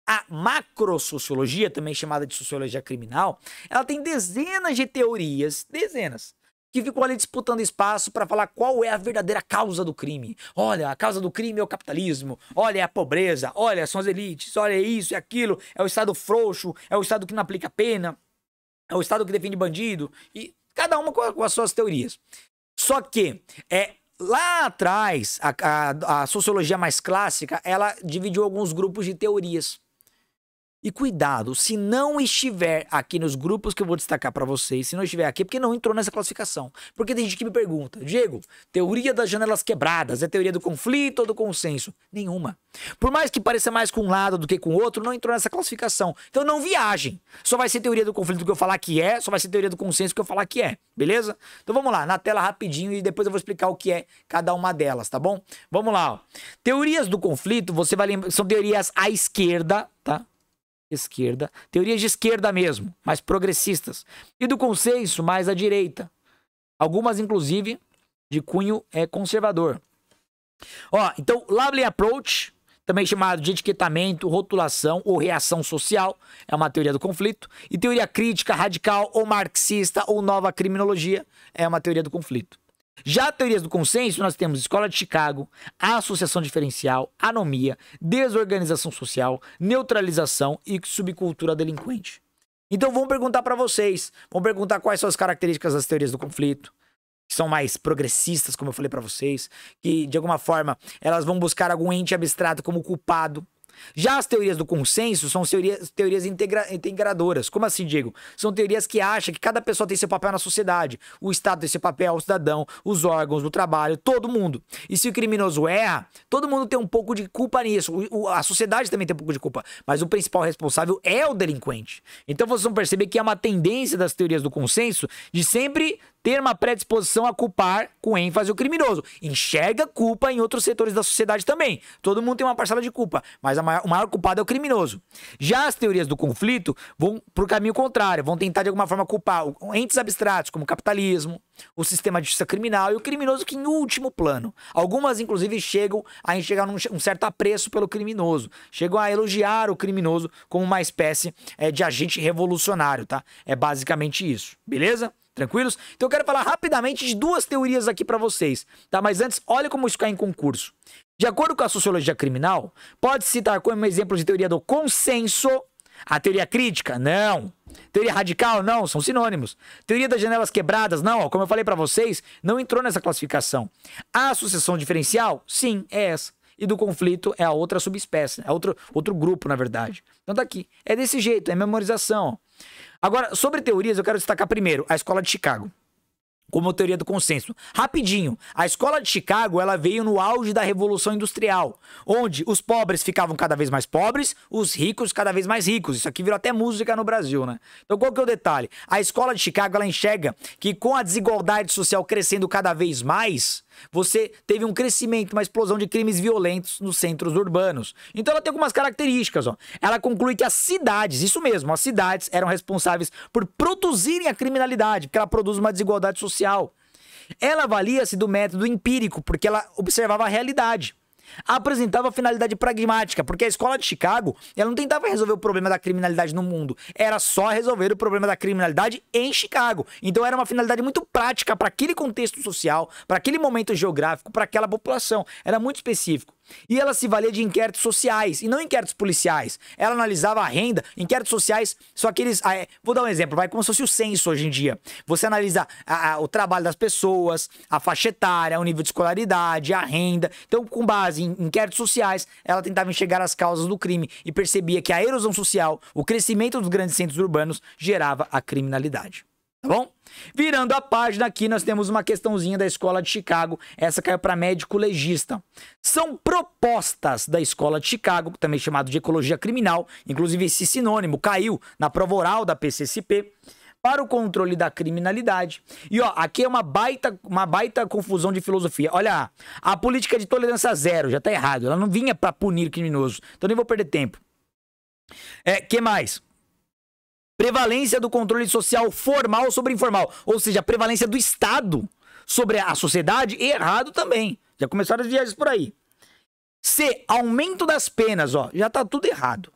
A macrosociologia, também chamada de sociologia criminal, ela tem dezenas de teorias, dezenas, que ficam ali disputando espaço para falar qual é a verdadeira causa do crime. Olha, a causa do crime é o capitalismo, olha, é a pobreza, olha, são as elites, olha, é isso, é aquilo, é o Estado frouxo, é o Estado que não aplica pena, é o Estado que defende bandido, e cada uma com as suas teorias. Só que é... lá atrás, a, a, a sociologia mais clássica, ela dividiu alguns grupos de teorias. E cuidado, se não estiver aqui nos grupos que eu vou destacar para vocês, se não estiver aqui, porque não entrou nessa classificação. Porque tem gente que me pergunta, Diego, teoria das janelas quebradas é teoria do conflito ou do consenso? Nenhuma. Por mais que pareça mais com um lado do que com o outro, não entrou nessa classificação. Então não viajem. Só vai ser teoria do conflito que eu falar que é, só vai ser teoria do consenso que eu falar que é. Beleza? Então vamos lá, na tela rapidinho e depois eu vou explicar o que é cada uma delas, tá bom? Vamos lá, ó. Teorias do conflito, você vai lembrar, são teorias à esquerda, tá? Esquerda, teorias de esquerda mesmo, mais progressistas, e do consenso mais à direita, algumas inclusive de cunho é, conservador. Ó, então Labeling Approach, também chamado de etiquetamento, rotulação ou reação social, é uma teoria do conflito, e teoria crítica, radical ou marxista ou nova criminologia é uma teoria do conflito. Já teorias do consenso, nós temos Escola de Chicago, associação diferencial, anomia, desorganização social, neutralização e subcultura delinquente. Então vão perguntar para vocês, vão perguntar quais são as características das teorias do conflito, que são mais progressistas, como eu falei para vocês, que de alguma forma elas vão buscar algum ente abstrato como culpado. Já as teorias do consenso são teorias, teorias integra, integradoras. Como assim, Diego? São teorias que acham que cada pessoa tem seu papel na sociedade. O Estado tem seu papel, o cidadão, os órgãos, o trabalho, todo mundo. E se o criminoso erra, todo mundo tem um pouco de culpa nisso. O, o, a sociedade também tem um pouco de culpa. Mas o principal responsável é o delinquente. Então vocês vão perceber que é uma tendência das teorias do consenso de sempre ter uma predisposição a culpar com ênfase o criminoso. Enxerga culpa em outros setores da sociedade também. Todo mundo tem uma parcela de culpa, mas a maior, o maior culpado é o criminoso. Já as teorias do conflito vão pro caminho contrário, vão tentar de alguma forma culpar entes abstratos como o capitalismo, o sistema de justiça criminal e o criminoso que em último plano. Algumas inclusive chegam a enxergar um certo apreço pelo criminoso, chegam a elogiar o criminoso como uma espécie é, de agente revolucionário, tá? É basicamente isso, beleza? Tranquilos? Então eu quero falar rapidamente de duas teorias aqui para vocês, tá? Mas antes, olha como isso cai em concurso. De acordo com a sociologia criminal, pode citar como exemplo de teoria do consenso a teoria crítica? Não. Teoria radical? Não, são sinônimos. Teoria das janelas quebradas? Não, ó, como eu falei para vocês, não entrou nessa classificação. A associação diferencial? Sim, é essa. E do conflito é a outra subespécie, é outro, outro grupo, na verdade. Então tá aqui. É desse jeito, é memorização. Agora, sobre teorias, eu quero destacar primeiro a Escola de Chicago, como teoria do consenso. Rapidinho, a Escola de Chicago, ela veio no auge da Revolução Industrial, onde os pobres ficavam cada vez mais pobres, os ricos cada vez mais ricos. Isso aqui virou até música no Brasil, né? Então qual que é o detalhe? A Escola de Chicago, ela enxerga que com a desigualdade social crescendo cada vez mais, você teve um crescimento, uma explosão de crimes violentos nos centros urbanos. Então ela tem algumas características, ó. Ela conclui que as cidades, isso mesmo, as cidades eram responsáveis por produzirem a criminalidade, porque ela produz uma desigualdade social. Ela avalia-se do método empírico, porque ela observava a realidade. Apresentava finalidade pragmática, porque a Escola de Chicago, ela não tentava resolver o problema da criminalidade no mundo, era só resolver o problema da criminalidade em Chicago. Então era uma finalidade muito prática para aquele contexto social, para aquele momento geográfico, para aquela população, era muito específico. E ela se valia de inquéritos sociais, e não inquéritos policiais. Ela analisava a renda, inquéritos sociais, só que eles... Ah, é, vou dar um exemplo, vai como se fosse o censo hoje em dia. Você analisa a, a, o trabalho das pessoas, a faixa etária, o nível de escolaridade, a renda. Então, com base em inquéritos sociais, ela tentava enxergar as causas do crime e percebia que a erosão social, o crescimento dos grandes centros urbanos, gerava a criminalidade. Tá bom? Virando a página aqui, nós temos uma questãozinha da Escola de Chicago. Essa caiu para médico legista. São propostas da Escola de Chicago, também chamado de ecologia criminal. Inclusive, esse sinônimo caiu na prova oral da P C S P. Para o controle da criminalidade. E ó, aqui é uma baita, uma baita confusão de filosofia. Olha, a política de tolerância zero já tá errado. Ela não vinha para punir o criminoso. Então nem vou perder tempo. É, que mais? Prevalência do controle social formal sobre informal. Ou seja, a prevalência do Estado sobre a sociedade, errado também. Já começaram as viagens por aí. C, aumento das penas, ó. Já tá tudo errado.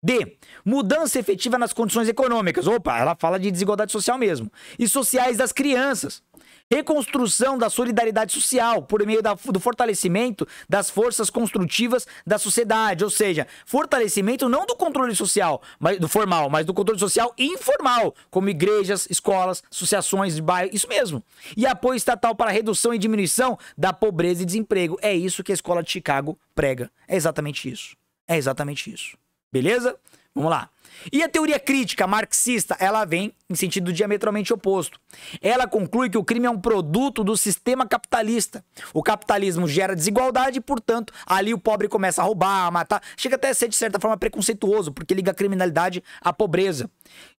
D, mudança efetiva nas condições econômicas. Opa, ela fala de desigualdade social mesmo. E sociais das crianças. Reconstrução da solidariedade social por meio da, do fortalecimento das forças construtivas da sociedade. Ou seja, fortalecimento não do controle social, mas, do formal, mas do controle social informal, como igrejas, escolas, associações de bairro, isso mesmo. E apoio estatal para redução e diminuição da pobreza e desemprego. É isso que a Escola de Chicago prega. É exatamente isso. É exatamente isso. Beleza? Vamos lá. E a teoria crítica marxista, ela vem em sentido diametralmente oposto. Ela conclui que o crime é um produto do sistema capitalista. O capitalismo gera desigualdade e, portanto, ali o pobre começa a roubar, a matar. Chega até a ser, de certa forma, preconceituoso, porque liga a criminalidade à pobreza.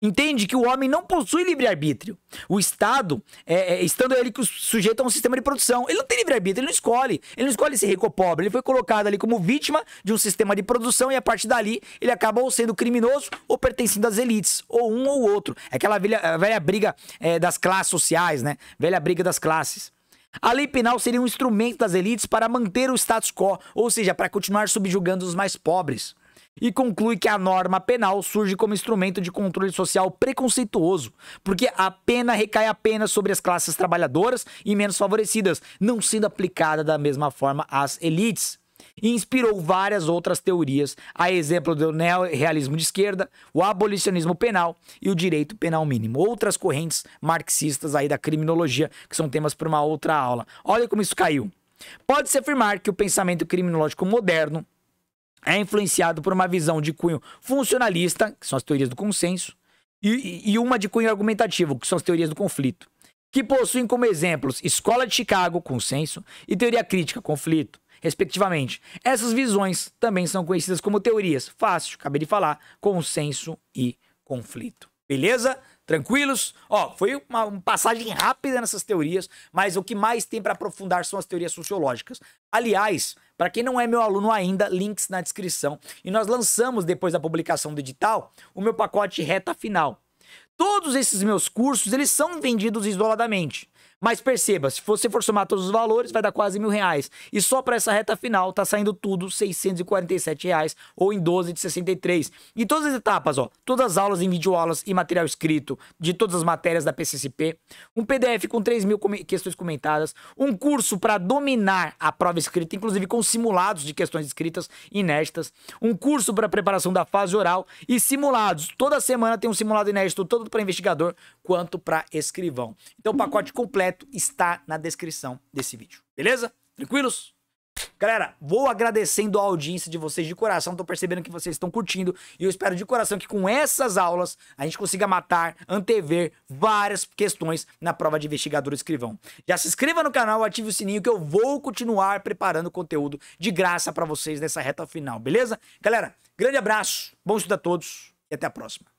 Entende que o homem não possui livre-arbítrio. O Estado, é, é, estando ele sujeito a um sistema de produção, ele não tem livre-arbítrio, ele não escolhe. Ele não escolhe ser rico ou pobre. Ele foi colocado ali como vítima de um sistema de produção e, a partir dali, ele acabou sendo criminoso ou pertencendo às elites, ou um ou outro. É aquela velha, velha briga é, das classes sociais, né? Velha briga das classes. A lei penal seria um instrumento das elites para manter o status quo, ou seja, para continuar subjugando os mais pobres. E conclui que a norma penal surge como instrumento de controle social preconceituoso, porque a pena recai apenas sobre as classes trabalhadoras e menos favorecidas, não sendo aplicada da mesma forma às elites. E inspirou várias outras teorias, a exemplo do neorrealismo de esquerda, o abolicionismo penal e o direito penal mínimo. Outras correntes marxistas aí da criminologia, que são temas para uma outra aula. Olha como isso caiu. Pode-se afirmar que o pensamento criminológico moderno é influenciado por uma visão de cunho funcionalista, que são as teorias do consenso, e, e uma de cunho argumentativo, que são as teorias do conflito, que possuem como exemplos Escola de Chicago, consenso, e teoria crítica, conflito, respectivamente. Essas visões também são conhecidas como teorias. Fácil, acabei de falar, consenso e conflito. Beleza? Tranquilos? Ó, foi uma, uma passagem rápida nessas teorias, mas o que mais tem para aprofundar são as teorias sociológicas. Aliás, para quem não é meu aluno ainda, links na descrição. E nós lançamos, depois da publicação do edital, o meu pacote Reta Final. Todos esses meus cursos, eles são vendidos isoladamente. Mas perceba, se você for somar todos os valores, vai dar quase mil reais. E só para essa reta final, tá saindo tudo seiscentos e quarenta e sete reais ou em doze de sessenta e três. E todas as etapas, ó, todas as aulas em videoaulas e material escrito de todas as matérias da P C S P, um P D F com três mil com questões comentadas, um curso para dominar a prova escrita, inclusive com simulados de questões escritas inéditas, um curso para preparação da fase oral e simulados. Toda semana tem um simulado inédito, tanto para investigador quanto para escrivão. Então, o pacote completo está na descrição desse vídeo, beleza? Tranquilos? Galera, vou agradecendo a audiência de vocês de coração, tô percebendo que vocês estão curtindo e eu espero de coração que com essas aulas a gente consiga matar, antever várias questões na prova de investigador e escrivão. Já se inscreva no canal, ative o sininho que eu vou continuar preparando conteúdo de graça para vocês nessa reta final, beleza? Galera, grande abraço, bom estudo a todos e até a próxima.